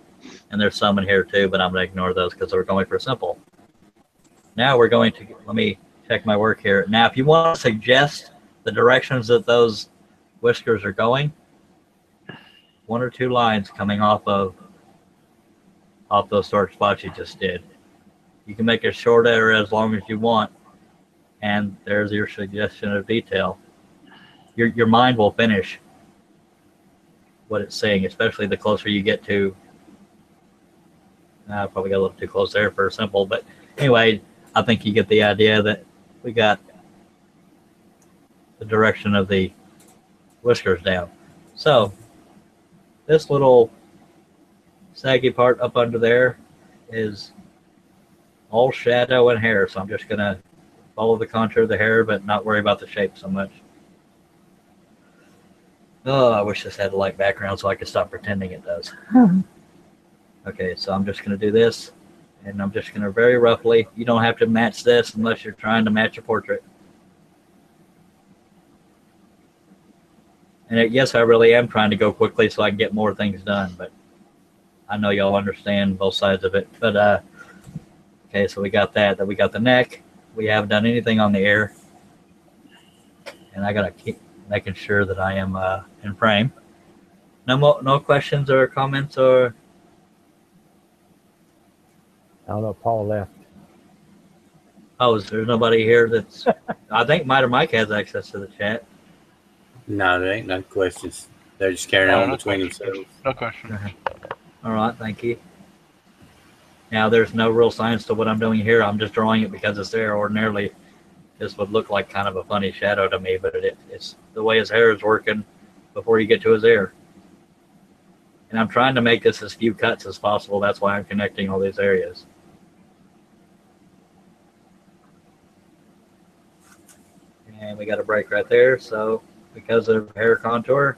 And there's some in here too, but I'm going to ignore those because we're going for simple. Now we're going to, let me check my work here. Now, if you want to suggest the directions that those whiskers are going, one or two lines coming off those dark spots you just did. You can make it shorter or as long as you want, and there's your suggestion of detail. Your mind will finish what it's saying, especially the closer you get to. I probably got a little too close there for simple, but anyway, I think you get the idea that we got the direction of the whiskers down. So this little saggy part up under there is all shadow and hair. So I'm just going to follow the contour of the hair, but not worry about the shape so much. Oh, I wish this had a light background so I could stop pretending it does. Okay, so I'm just going to do this, and I'm just going to very roughly, you don't have to match this unless you're trying to match a portrait. And yes, I really am trying to go quickly so I can get more things done, but I know y'all understand both sides of it. But, okay, so we got that. Then we got the neck. We haven't done anything on the ear. And I got to keep making sure that I am in frame. No questions or comments or... I don't know, Paul left. Oh, is there nobody here that's... I think Miter Mike has access to the chat. No, there ain't no questions. They're just carrying on between themselves. No questions. All right, thank you. Now, there's no real science to what I'm doing here. I'm just drawing it because it's there. Ordinarily, this would look like kind of a funny shadow to me, but it's the way his hair is working before you get to his ear. And I'm trying to make this as few cuts as possible. That's why I'm connecting all these areas. And we got a break right there, so... because of hair contour.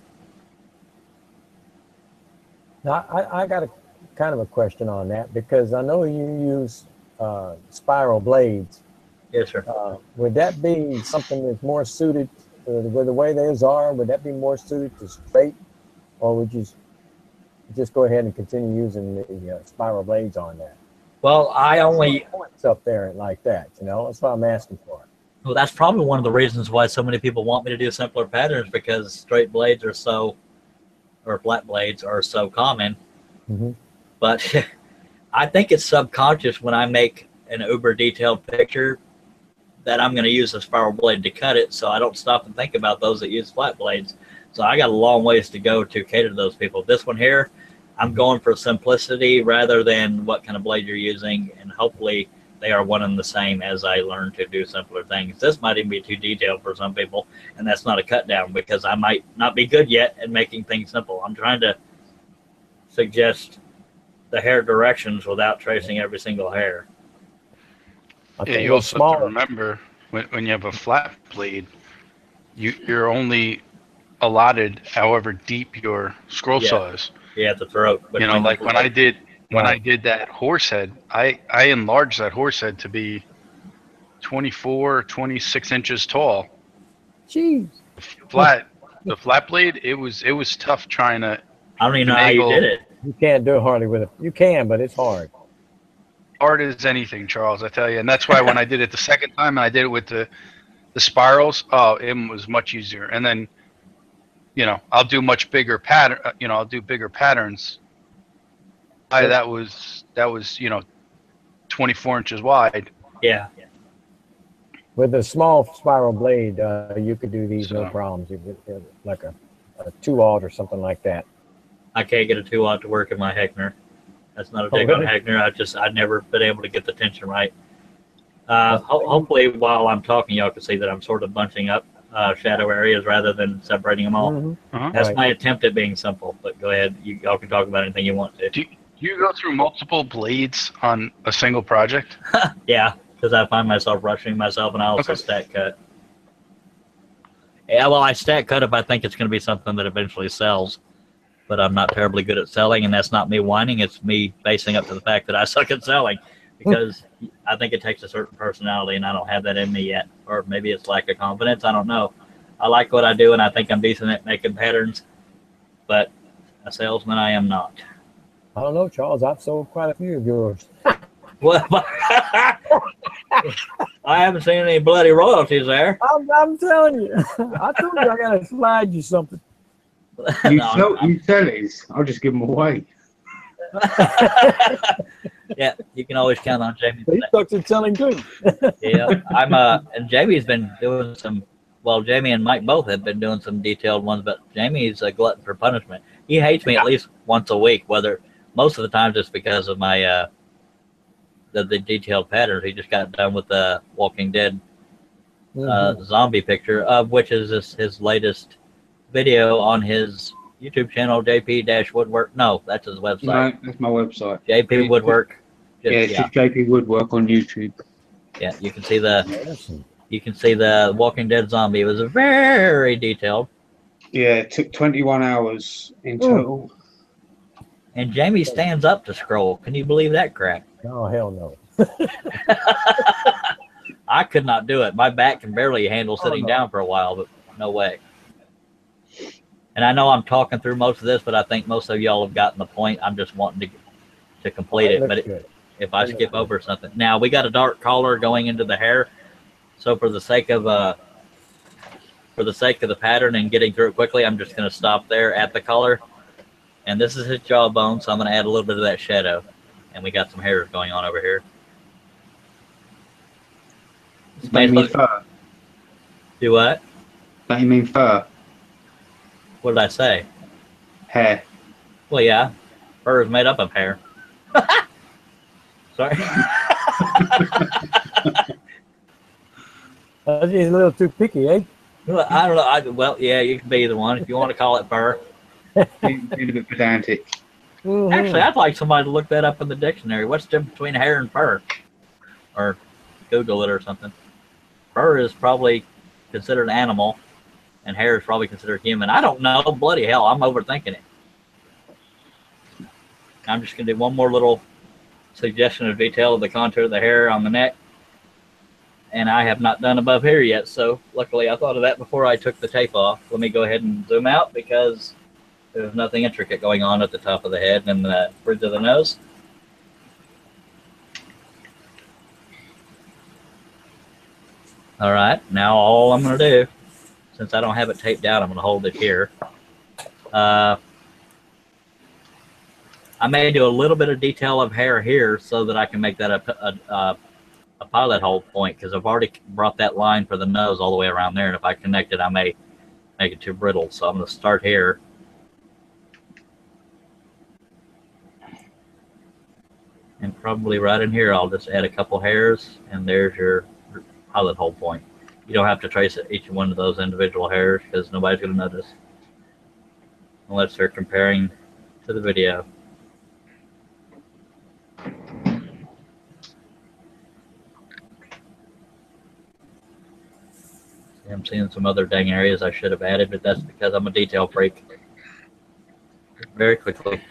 Now, I got a kind of a question on that, because I know you use spiral blades. Yes, sir. Would that be something that's more suited with the way those are? Would that be more suited to straight, or would you just go ahead and continue using the spiral blades on that? Well, I only points up there like that, you know. That's what I'm asking for. Well, that's probably one of the reasons why so many people want me to do simpler patterns, because straight blades are so or flat blades are so common. Mm-hmm. But I think it's subconscious when I make an uber detailed picture that I'm going to use a spiral blade to cut it, so I don't stop and think about those that use flat blades. So I got a long ways to go to cater to those people. This one here, I'm going for simplicity rather than what kind of blade you're using, and hopefully they are one and the same as I learn to do simpler things. This might even be too detailed for some people, and that's not a cut down because I might not be good yet at making things simple. I'm trying to suggest the hair directions without tracing every single hair. Yeah, you also have to remember when you have a flat blade, you're only allotted however deep your scroll saw is. Yeah, at the throat. You know, like when I did that horse head, I enlarged that horse head to be 24, 26 inches tall. Jeez. The flat blade, it was tough trying to. I don't even know how you did it. You can't do it hardly with it. You can, but it's hard. Hard as anything, Charles, I tell you. And that's why when I did it the second time, and I did it with the spirals, oh, it was much easier. And then, you know, I'll do much bigger pattern. You know, I'll do bigger patterns. I, that was you know, 24 inches wide. Yeah. With a small spiral blade, you could do these no problems. You could, like a 2-aught or something like that. I can't get a 2-aught to work in my Hegner. That's not a dig on Hegner. I've never been able to get the tension right. Hopefully, while I'm talking, y'all can see that I'm sort of bunching up shadow areas rather than separating them all. Mm-hmm. Uh-huh. That's my attempt at being simple, but go ahead. Y'all can talk about anything you want to. Do you go through multiple blades on a single project? Yeah, because I find myself rushing myself, and I also stack cut. Yeah, well, I stack cut if I think it's going to be something that eventually sells. But I'm not terribly good at selling, and that's not me whining. It's me facing up to the fact that I suck at selling, because I think it takes a certain personality, and I don't have that in me yet. Or maybe it's lack of confidence. I don't know. I like what I do, and I think I'm decent at making patterns, but a salesman I am not. I don't know, Charles. I've sold quite a few of yours. Well, I haven't seen any bloody royalties there. I'm telling you. I told you I got to slide you something. You, no, you sell these. I'll just give them away. Yeah, you can always count on Jamie. He sucks at selling too. Yeah, I'm and Jamie's been doing some. Well, Jamie and Mike both have been doing some detailed ones, but Jamie's a glutton for punishment. He hates me at least once a week. Whether most of the times it's because of my the detailed patterns. He just got done with the Walking Dead zombie picture, of which is his latest video on his YouTube channel, JP-Woodwork. No, that's his website. No, that's my website. JP Woodwork. Just, yeah, it's just JP Woodwork on YouTube. Yeah, you can see the Walking Dead zombie. It was a very detailed. Yeah, it took 21 hours in total. And Jamie stands up to scroll. Can you believe that crap? Oh, hell no. I could not do it. My back can barely handle sitting down for a while, but no way. And I know I'm talking through most of this, but I think most of y'all have gotten the point. I'm just wanting to complete it. But if I skip over something. Now, we got a dark collar going into the hair. So for the sake of the pattern and getting through it quickly, I'm just going to stop there at the collar. And this is his jawbone, so I'm going to add a little bit of that shadow. And we got some hairs going on over here. That means fur. Do what? That you mean fur. What did I say? Hair. Well, yeah. Fur is made up of hair. Sorry. That's a little too picky, eh? Well, I don't know. Well, yeah, you can be the one if you want to call it fur. It's a bit pedantic. Actually, I'd like somebody to look that up in the dictionary. What's the difference between hair and fur? Or Google it or something. Fur is probably considered an animal. And hair is probably considered human. I don't know. Bloody hell, I'm overthinking it. I'm just going to do one more little suggestion of detail of the contour of the hair on the neck. And I have not done above here yet, so luckily I thought of that before I took the tape off. Let me go ahead and zoom out because there's nothing intricate going on at the top of the head and the bridge of the nose. All right, now all I'm going to do, since I don't have it taped down, I'm going to hold it here. I may do a little bit of detail of hair here so that I can make that a pilot hole point, because I've already brought that line for the nose all the way around there, and if I connect it, I may make it too brittle. So I'm going to start here. And probably right in here, I'll just add a couple hairs, and there's your pilot hole point. You don't have to trace each one of those individual hairs because nobody's going to notice unless they're comparing to the video. I'm seeing some other dang areas I should have added, but that's because I'm a detail freak. Very quickly.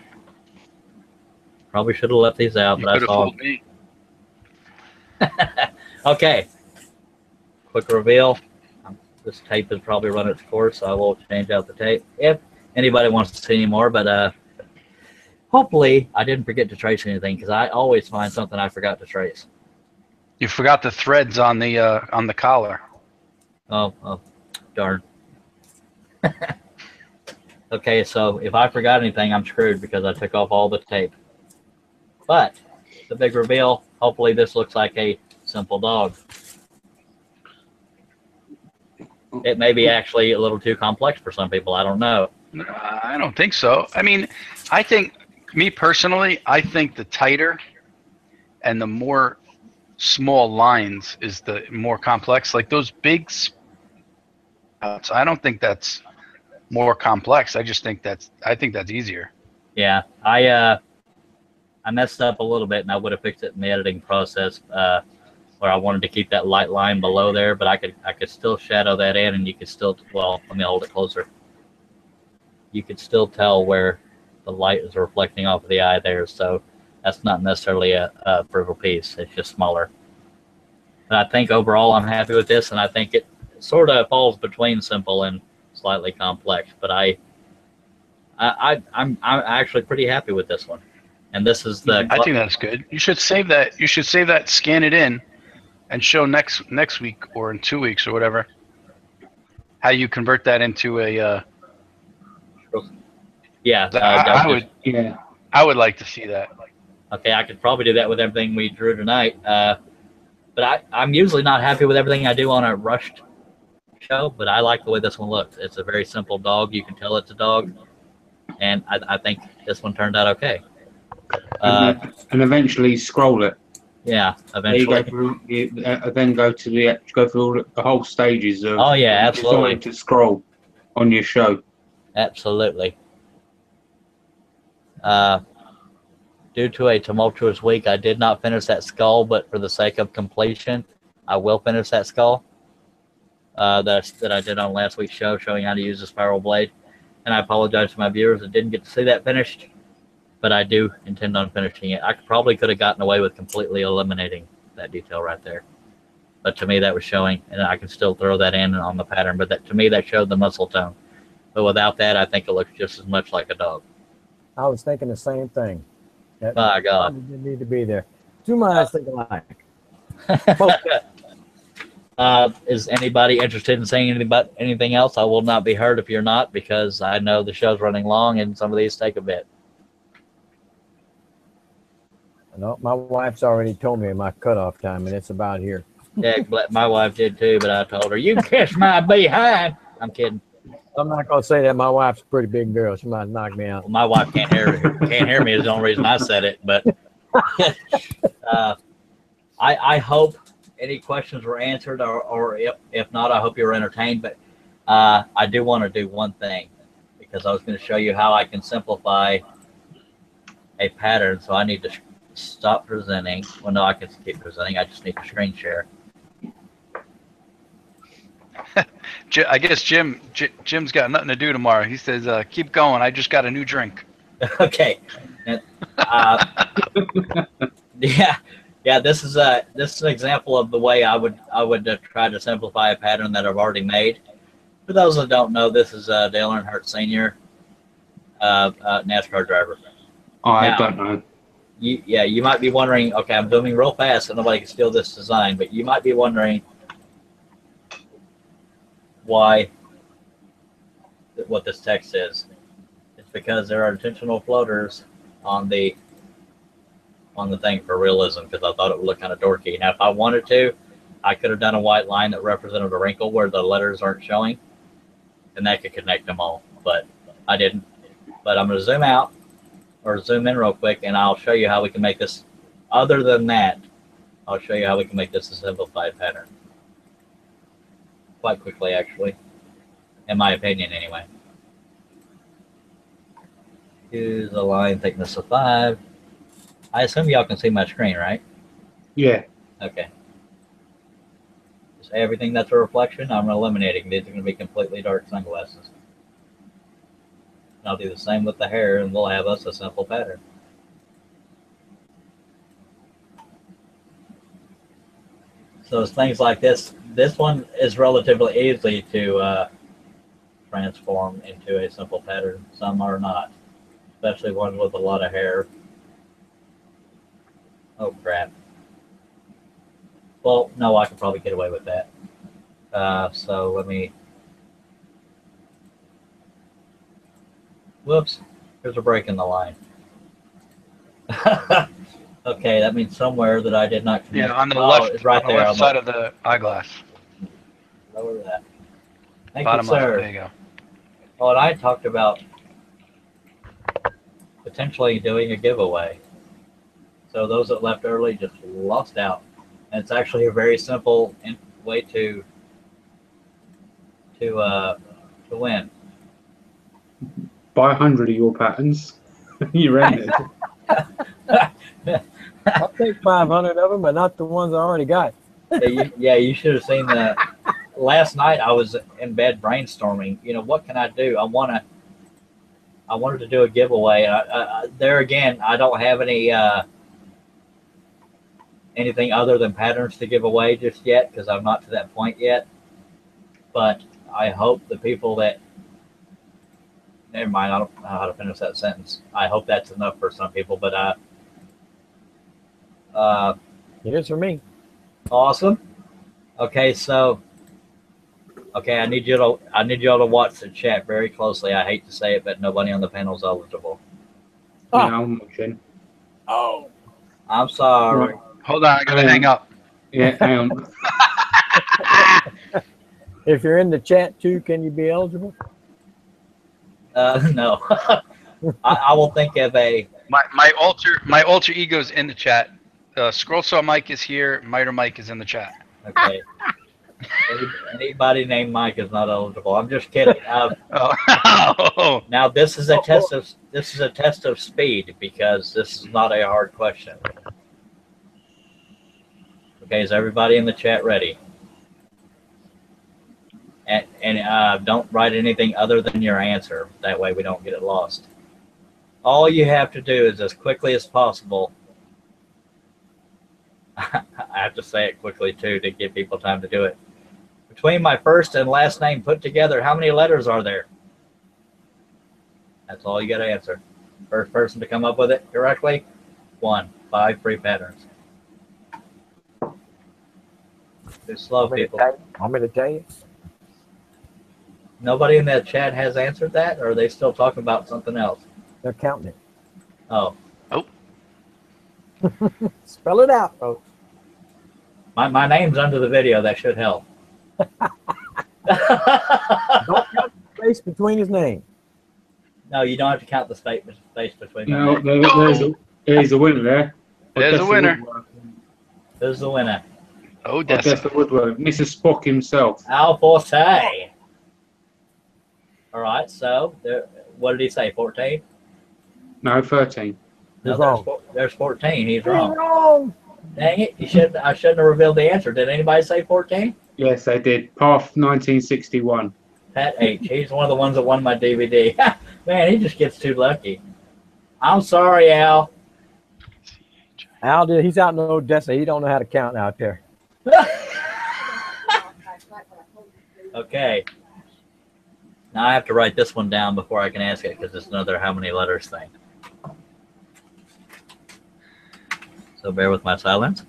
Probably should have left these out, but I saw them. You could have fooled me. Okay. Quick reveal. This tape has probably run its course, so I will change out the tape if anybody wants to see any more. But hopefully I didn't forget to trace anything, because I always find something I forgot to trace. You forgot the threads on the collar. Oh, darn. Okay, so if I forgot anything, I'm screwed because I took off all the tape. But the big reveal, hopefully this looks like a simple dog. It may be actually a little too complex for some people. I don't know. I don't think so. I mean, I think, me personally, I think the tighter and the more small lines is the more complex. Like those big spots, I don't think that's more complex. I just think that's, I think that's easier. Yeah, I messed up a little bit, and I would have fixed it in the editing process where I wanted to keep that light line below there, but I could still shadow that in, and you could still, well, let me hold it closer. You could still tell where the light is reflecting off of the eye there, so that's not necessarily a brutal piece. It's just smaller. But I think overall I'm happy with this, and I think it sort of falls between simple and slightly complex. But I'm actually pretty happy with this one. And this is the. I think that's good. You should save that. You should save that. Scan it in, and show next week or in 2 weeks or whatever. How you convert that into a. Yeah. I would like to see that. Okay, I could probably do that with everything we drew tonight. But I'm usually not happy with everything I do on a rushed show, but I like the way this one looks. It's a very simple dog. You can tell it's a dog. And I think this one turned out okay. And eventually scroll it. Yeah, eventually. Then go through all the whole stages of oh, yeah, absolutely. To scroll on your show. Absolutely. Due to a tumultuous week, I did not finish that skull, but for the sake of completion, I will finish that skull that I did on last week's show, showing how to use a spiral blade. And I apologize to my viewers that didn't get to see that finished, but I do intend on finishing it. I probably could have gotten away with completely eliminating that detail right there. But to me, that was showing, and I can still throw that in on the pattern, but that to me, that showed the muscle tone. But without that, I think it looks just as much like a dog. I was thinking the same thing. That my God, didn't need to be there. 2 minds think alike. Is anybody interested in saying anything about anything else? I will not be heard if you're not, because I know the show's running long and some of these take a bit. No, my wife's already told me my cutoff time, and it's about here. Yeah, my wife did too, but I told her, "You kiss my behind." I'm kidding. I'm not gonna say that. My wife's a pretty big girl. She might knock me out. Well, my wife can't hear me. Can't hear me is the only reason I said it. But I hope any questions were answered, or if not, I hope you were entertained. But I do want to do one thing, because I was going to show you how I can simplify a pattern. So I need to stop presenting. Well, no, I can keep presenting. I just need to screen share. I guess Jim's got nothing to do tomorrow. He says, keep going. I just got a new drink. Okay. Yeah. This is an example of the way I would try to simplify a pattern that I've already made. For those that don't know, this is Dale Earnhardt Sr., NASCAR driver. Oh, I don't know. Yeah, you might be wondering, okay, I'm zooming real fast and nobody can steal this design, but you might be wondering what this text is. It's because there are intentional floaters on the thing for realism, because I thought it would look kind of dorky. Now, if I wanted to, I could have done a white line that represented a wrinkle where the letters aren't showing, and that could connect them all, but I didn't. But I'm going to zoom out or zoom in real quick, and I'll show you how we can make this. Other than that, I'll show you how we can make this a simplified pattern. Quite quickly, actually, in my opinion, anyway. Use a line thickness of 5. I assume y'all can see my screen, right? Yeah. Okay. Just everything that's a reflection, I'm eliminating. These are going to be completely dark sunglasses. And I'll do the same with the hair, and we'll have us a simple pattern. So it's things like this. This one is relatively easy to transform into a simple pattern. Some are not, especially one with a lot of hair. Oh, crap. Well, no, I could probably get away with that. So let me... Whoops, there's a break in the line. Okay, that means somewhere that I did not connect. Yeah, on the left, right on the left side of the eyeglass. Lower that. Thank you, sir. There you go. Well, and I talked about potentially doing a giveaway. So those that left early just lost out. And it's actually a very simple way to win. Buy 100 of your patterns. You're ended. I'll take 500 of them, but not the ones I already got. Yeah, you should have seen that. Last night I was in bed brainstorming. You know, what can I do? I wanted to do a giveaway. There again, I don't have any anything other than patterns to give away just yet, because I'm not to that point yet. But I hope the people that... Never mind, I don't know how to finish that sentence. I hope that's enough for some people, but it is for me. Awesome. Okay, so okay, I need y'all to watch the chat very closely. I hate to say it, but nobody on the panel is eligible. Oh, no, I'm okay. Oh, I'm sorry. Hold on, I gotta hang up. Yeah, hang on. If you're in the chat too, can you be eligible? No, I will think of a my alter ego's in the chat. Scroll Saw Mike is here. Miter Mike is in the chat. Okay. Anybody named Mike is not eligible. I'm just kidding. Oh. Now this is a test of speed, because this is not a hard question. Okay, is everybody in the chat ready? And don't write anything other than your answer. That way we don't get it lost. All you have to do is, as quickly as possible, I have to say it quickly too to give people time to do it. Between my first and last name put together, how many letters are there? That's all you got to answer. First person to come up with it correctly, 1, 5 free patterns. They're slow people. I'm going to tell you. Nobody in that chat has answered that, or are they still talking about something else? They're counting it. Oh. Oh. Spell it out, folks. My name's under the video. That should help. Don't count the space between his name. No, you don't have to count the space between his name. No, there's a winner there. There's a winner. There's the winner. Oh, that's the Woodwork. Mrs. Spock himself. Al Forte. All right, so there, what did he say, 14? No, 13. No, there's 14. He's wrong. Dang it, I shouldn't have revealed the answer. Did anybody say 14? Yes, they did. Path 1961. Pat H. He's one of the ones that won my DVD. Man, he just gets too lucky. I'm sorry, Al. He's out in Odessa. He don't know how to count out there. Okay. Now I have to write this one down before I can ask it, because it's another how many letters thing. So bear with my silence.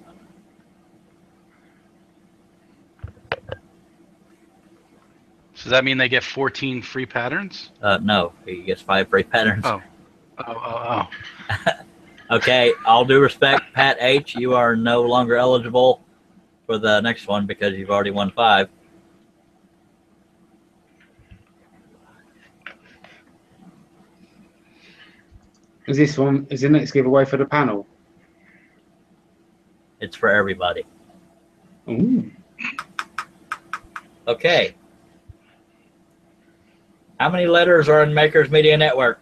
So does that mean they get 14 free patterns? No, he gets 5 free patterns. Oh, Okay, all due respect, Pat H., you are no longer eligible for the next one because you've already won 5. Is this one, is the next giveaway for the panel? It's for everybody. Ooh. Okay. How many letters are in Maker's Media Network?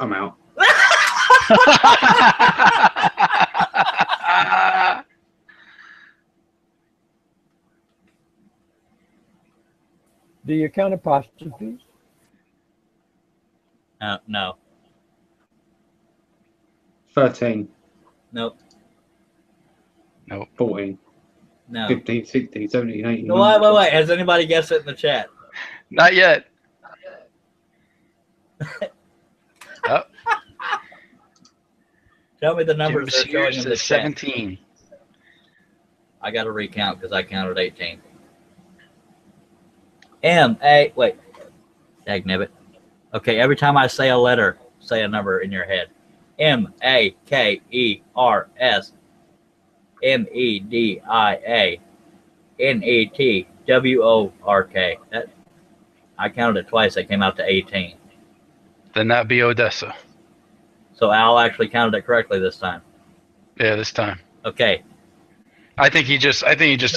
I'm out. Do you count apostrophes? No. 13. Nope. Nope. 14. No. 15, 16, 17, 18. No, wait. Has anybody guessed it in the chat? Not yet. Oh. Tell me the numbers they're showing in the chat. 17. I got to recount because I counted 18. Wait. Dagnabbit. Okay, every time I say a letter, say a number in your head. M-A-K-E-R-S. M-E-D-I-A. N-E-T-W-O-R-K. I counted it twice. It came out to 18. Then that'd be Odessa. So Al actually counted it correctly this time. Yeah, this time. Okay. I think he just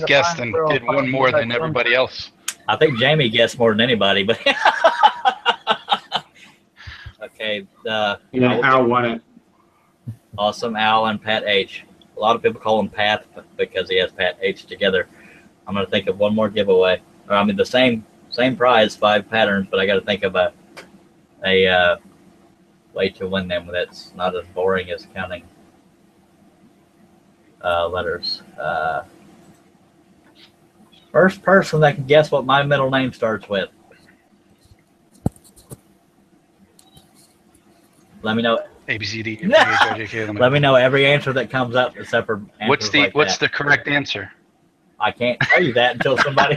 guessed and did one more than everybody else. I think Jamie guessed more than anybody, but okay. Al won it. Awesome, Al and Pat H. A lot of people call him Pat because he has Pat H together. I'm gonna think of one more giveaway. Or I mean the same prize, 5 patterns, but I gotta think of a way to win them that's not as boring as counting letters. First person that can guess what my middle name starts with. Let me know. ABCD. No! Let me know every answer that comes up except for answers. What's the correct answer? I can't tell you that until somebody.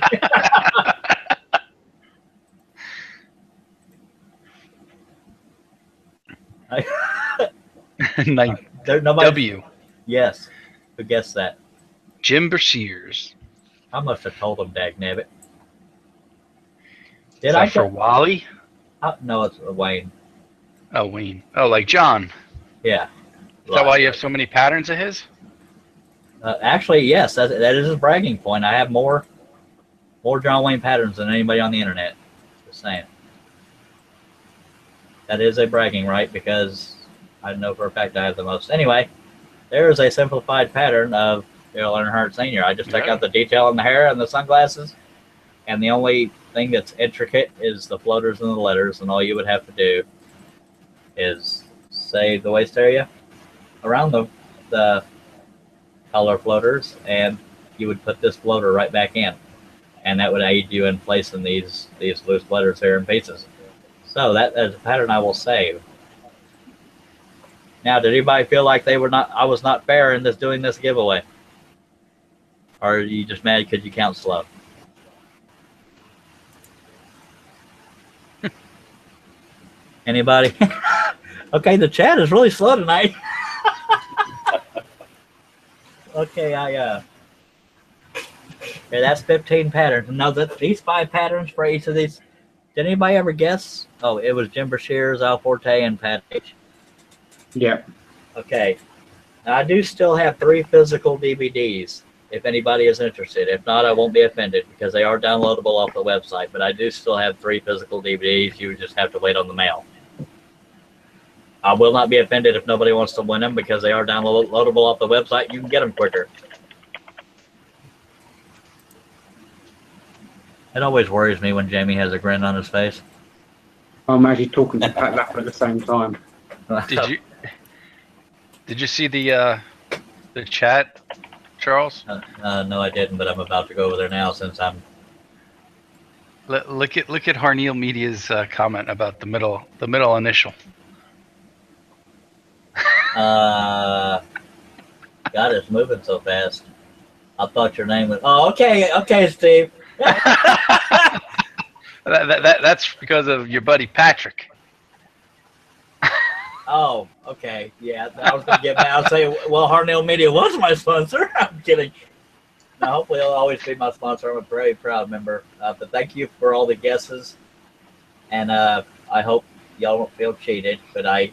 W. Yes. Who guessed that? Jim Bershears. I must have told him, dagnabbit. Did I? For Wally? No, it's Wayne. Oh, Wayne. Oh, like John. Yeah. Is that why you have so many patterns of his? Actually, yes. That is his bragging point. I have more John Wayne patterns than anybody on the internet. Just saying. That is a bragging right because I know for a fact I have the most. Anyway, there is a simplified pattern of Dale Earnhardt Sr. I just took out the detail in the hair and the sunglasses, and the only thing that's intricate is the floaters and the letters, and all you would have to do is save the waist area around the color floaters, and you would put this floater right back in, and that would aid you in placing these loose letters here in pieces. So that is a pattern I will save. Now, did anybody feel like I was not fair in doing this giveaway? Or are you just mad because you count slow? Anybody? Okay, the chat is really slow tonight. Okay, yeah, that's 15 patterns. Now that these 5 patterns for each of these. Did anybody ever guess? Oh, it was Jim Bershears, Al Forte, and Pat H. Yeah. Okay. Now, I do still have 3 physical DVDs, if anybody is interested. If not, I won't be offended because they are downloadable off the website. But I do still have 3 physical DVDs. You just have to wait on the mail. I will not be offended if nobody wants to win them because they are downloadable off the website. You can get them quicker. It always worries me when Jamie has a grin on his face. I'm actually talking to Pat Lapper at the same time. Did you see the chat, Charles? No, I didn't, but I'm about to go over there now since I'm. Look at Harneal Media's comment about the middle initial. God, it's moving so fast. I thought your name was. Oh, okay, Steve. That's because of your buddy Patrick. Oh, okay. Yeah, I was going to get mad. I'll say, well, Harneal Media was my sponsor. I'm kidding. No, hopefully he'll always be my sponsor. I'm a very proud member. But thank you for all the guesses. And I hope y'all don't feel cheated. But I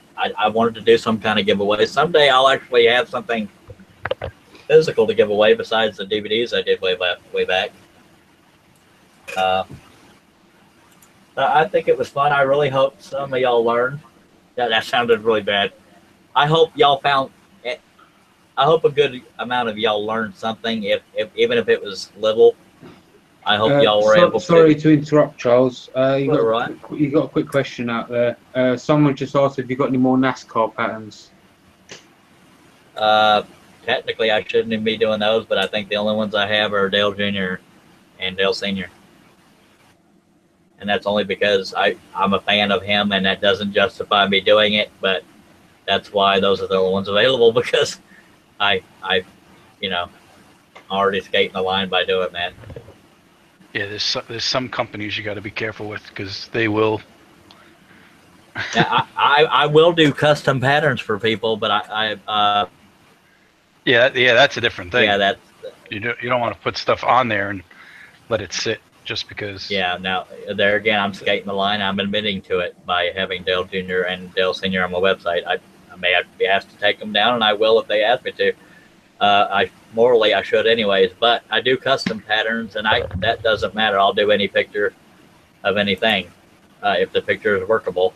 wanted to do some kind of giveaway. Someday I'll actually have something physical to give away besides the DVDs I did way back. I think it was fun. I really hope some of y'all learned. That sounded really bad. I hope y'all found it. I hope a good amount of y'all learned something, if even if it was little. I hope y'all were able to. Sorry to interrupt, Charles. You got a quick question out there. Someone just asked if you got any more NASCAR patterns. Technically, I shouldn't even be doing those, but I think the only ones I have are Dale Jr. and Dale Sr. And that's only because I'm a fan of him, and that doesn't justify me doing it, but that's why those are the only ones available, because I you know, already skating the line by doing that. Yeah, there's some companies you got to be careful with, because they will. Yeah, I will do custom patterns for people, but yeah, that's a different thing. Yeah, that's you don't want to put stuff on there and let it sit. Just because. Yeah, now, there again, I'm skating the line. I'm admitting to it by having Dale Jr. and Dale Sr. on my website. I may have to be asked to take them down, and I will if they ask me to. Morally, I should anyways, but I do custom patterns, and that doesn't matter. I'll do any picture of anything if the picture is workable.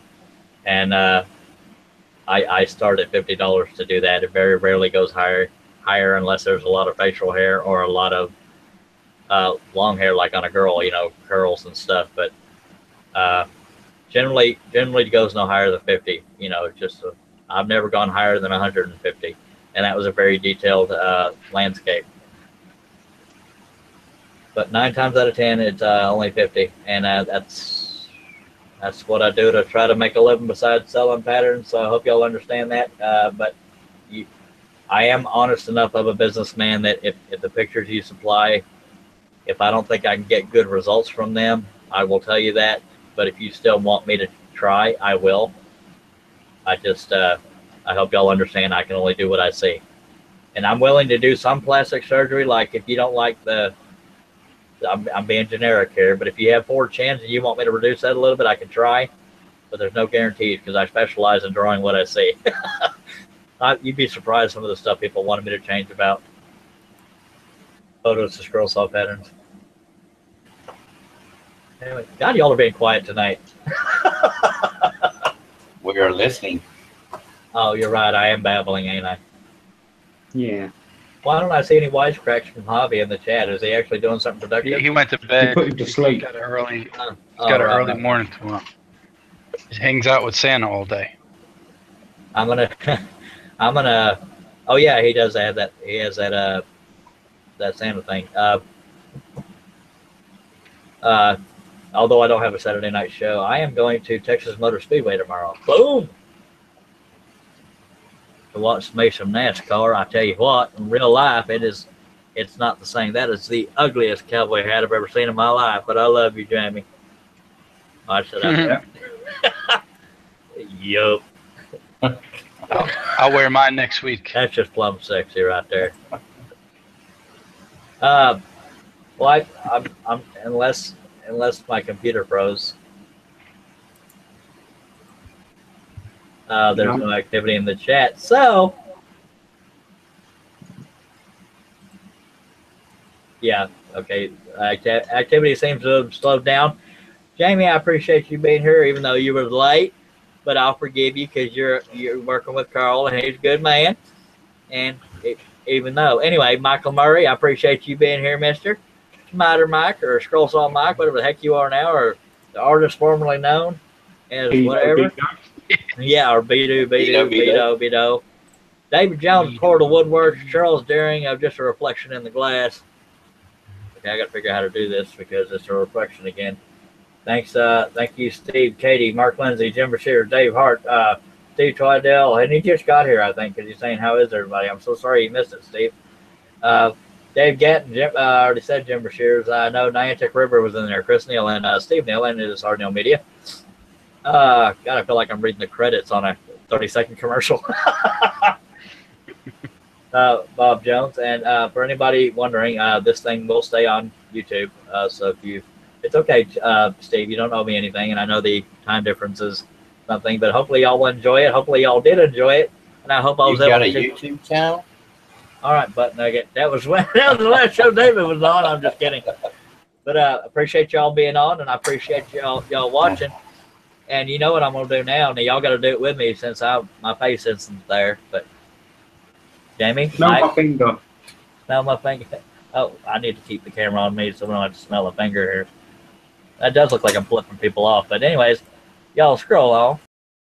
And I start at $50 to do that. It very rarely goes higher unless there's a lot of facial hair or a lot of long hair, like on a girl, you know, curls and stuff, but generally it goes no higher than 50. You know, it's just I've never gone higher than 150, and that was a very detailed landscape. But 9 times out of 10, it's only 50, and that's what I do to try to make a living besides selling patterns. So I hope y'all understand that. But I am honest enough of a businessman that if the pictures you supply, if I don't think I can get good results from them, I will tell you that. But if you still want me to try, I will. I just, I hope y'all understand I can only do what I see. And I'm willing to do some plastic surgery. Like if you don't like I'm being generic here, but if you have 4 chins and you want me to reduce that a little bit, I can try. But there's no guarantees because I specialize in drawing what I see. You'd be surprised some of the stuff people wanted me to change about. Photos to scroll saw patterns. Anyway, God, y'all are being quiet tonight. We are listening. Oh, you're right. I am babbling, ain't I? Yeah. Why don't I see any wisecracks from Javi in the chat? Is he actually doing something productive? He went to bed. He put him to sleep. He's got an early, he's got an early morning tomorrow. He hangs out with Santa all day. Oh yeah, he does have that. He has that. That Santa thing. Although I don't have a Saturday night show, I am going to Texas Motor Speedway tomorrow. Boom! To watch me some NASCAR. I tell you what, in real life, it's not the same. That is the ugliest cowboy hat I've ever seen in my life. But I love you, Jamie. I said, yup. I'll wear mine next week. That's just plumb sexy right there. Well, I'm unless my computer froze. There's no activity in the chat, so yeah, okay. Activity seems to have slowed down. Jamie, I appreciate you being here, even though you were late, but I'll forgive you because you're working with Carl, and he's a good man, and. Anyway, Michael Murray, I appreciate you being here, mister. Miter Mike or Scroll Saw Mike, whatever the heck you are now, or the artist formerly known as whatever. Yeah, or Bido. David Jones, Portal Woodworks, Charles Dearing of Just a Reflection in the Glass. Okay, I got to figure out how to do this because it's a reflection again. Thanks, thank you, Steve, Katie, Mark Lindsay, Jim Brashear, Dave Hart, Steve Twidell, and he just got here, I think, because he's saying, how is everybody? I'm so sorry you missed it, Steve. Dave Gatton, I already said Jim Brashears. I know Niantic River was in there. Chris Neal and Steve Nealon is Harneal Media. God, I feel like I'm reading the credits on a 30-second commercial. Bob Jones. And for anybody wondering, this thing will stay on YouTube. So if you, it's okay, Steve, you don't owe me anything. And I know the time difference is something, but hopefully y'all enjoy it. Hopefully y'all did enjoy it. And I hope I was able to. You got a YouTube channel? All right, Butt Nugget. That was the last show David was on. I'm just kidding. But appreciate y'all being on, and I appreciate y'all watching. And you know what I'm gonna do now? Now y'all got to do it with me since my face isn't there. But Jamie, smell my finger. Smell my finger. Oh, I need to keep the camera on me so we don't have to smell a finger here. That does look like I'm flipping people off. But anyways, y'all scroll on.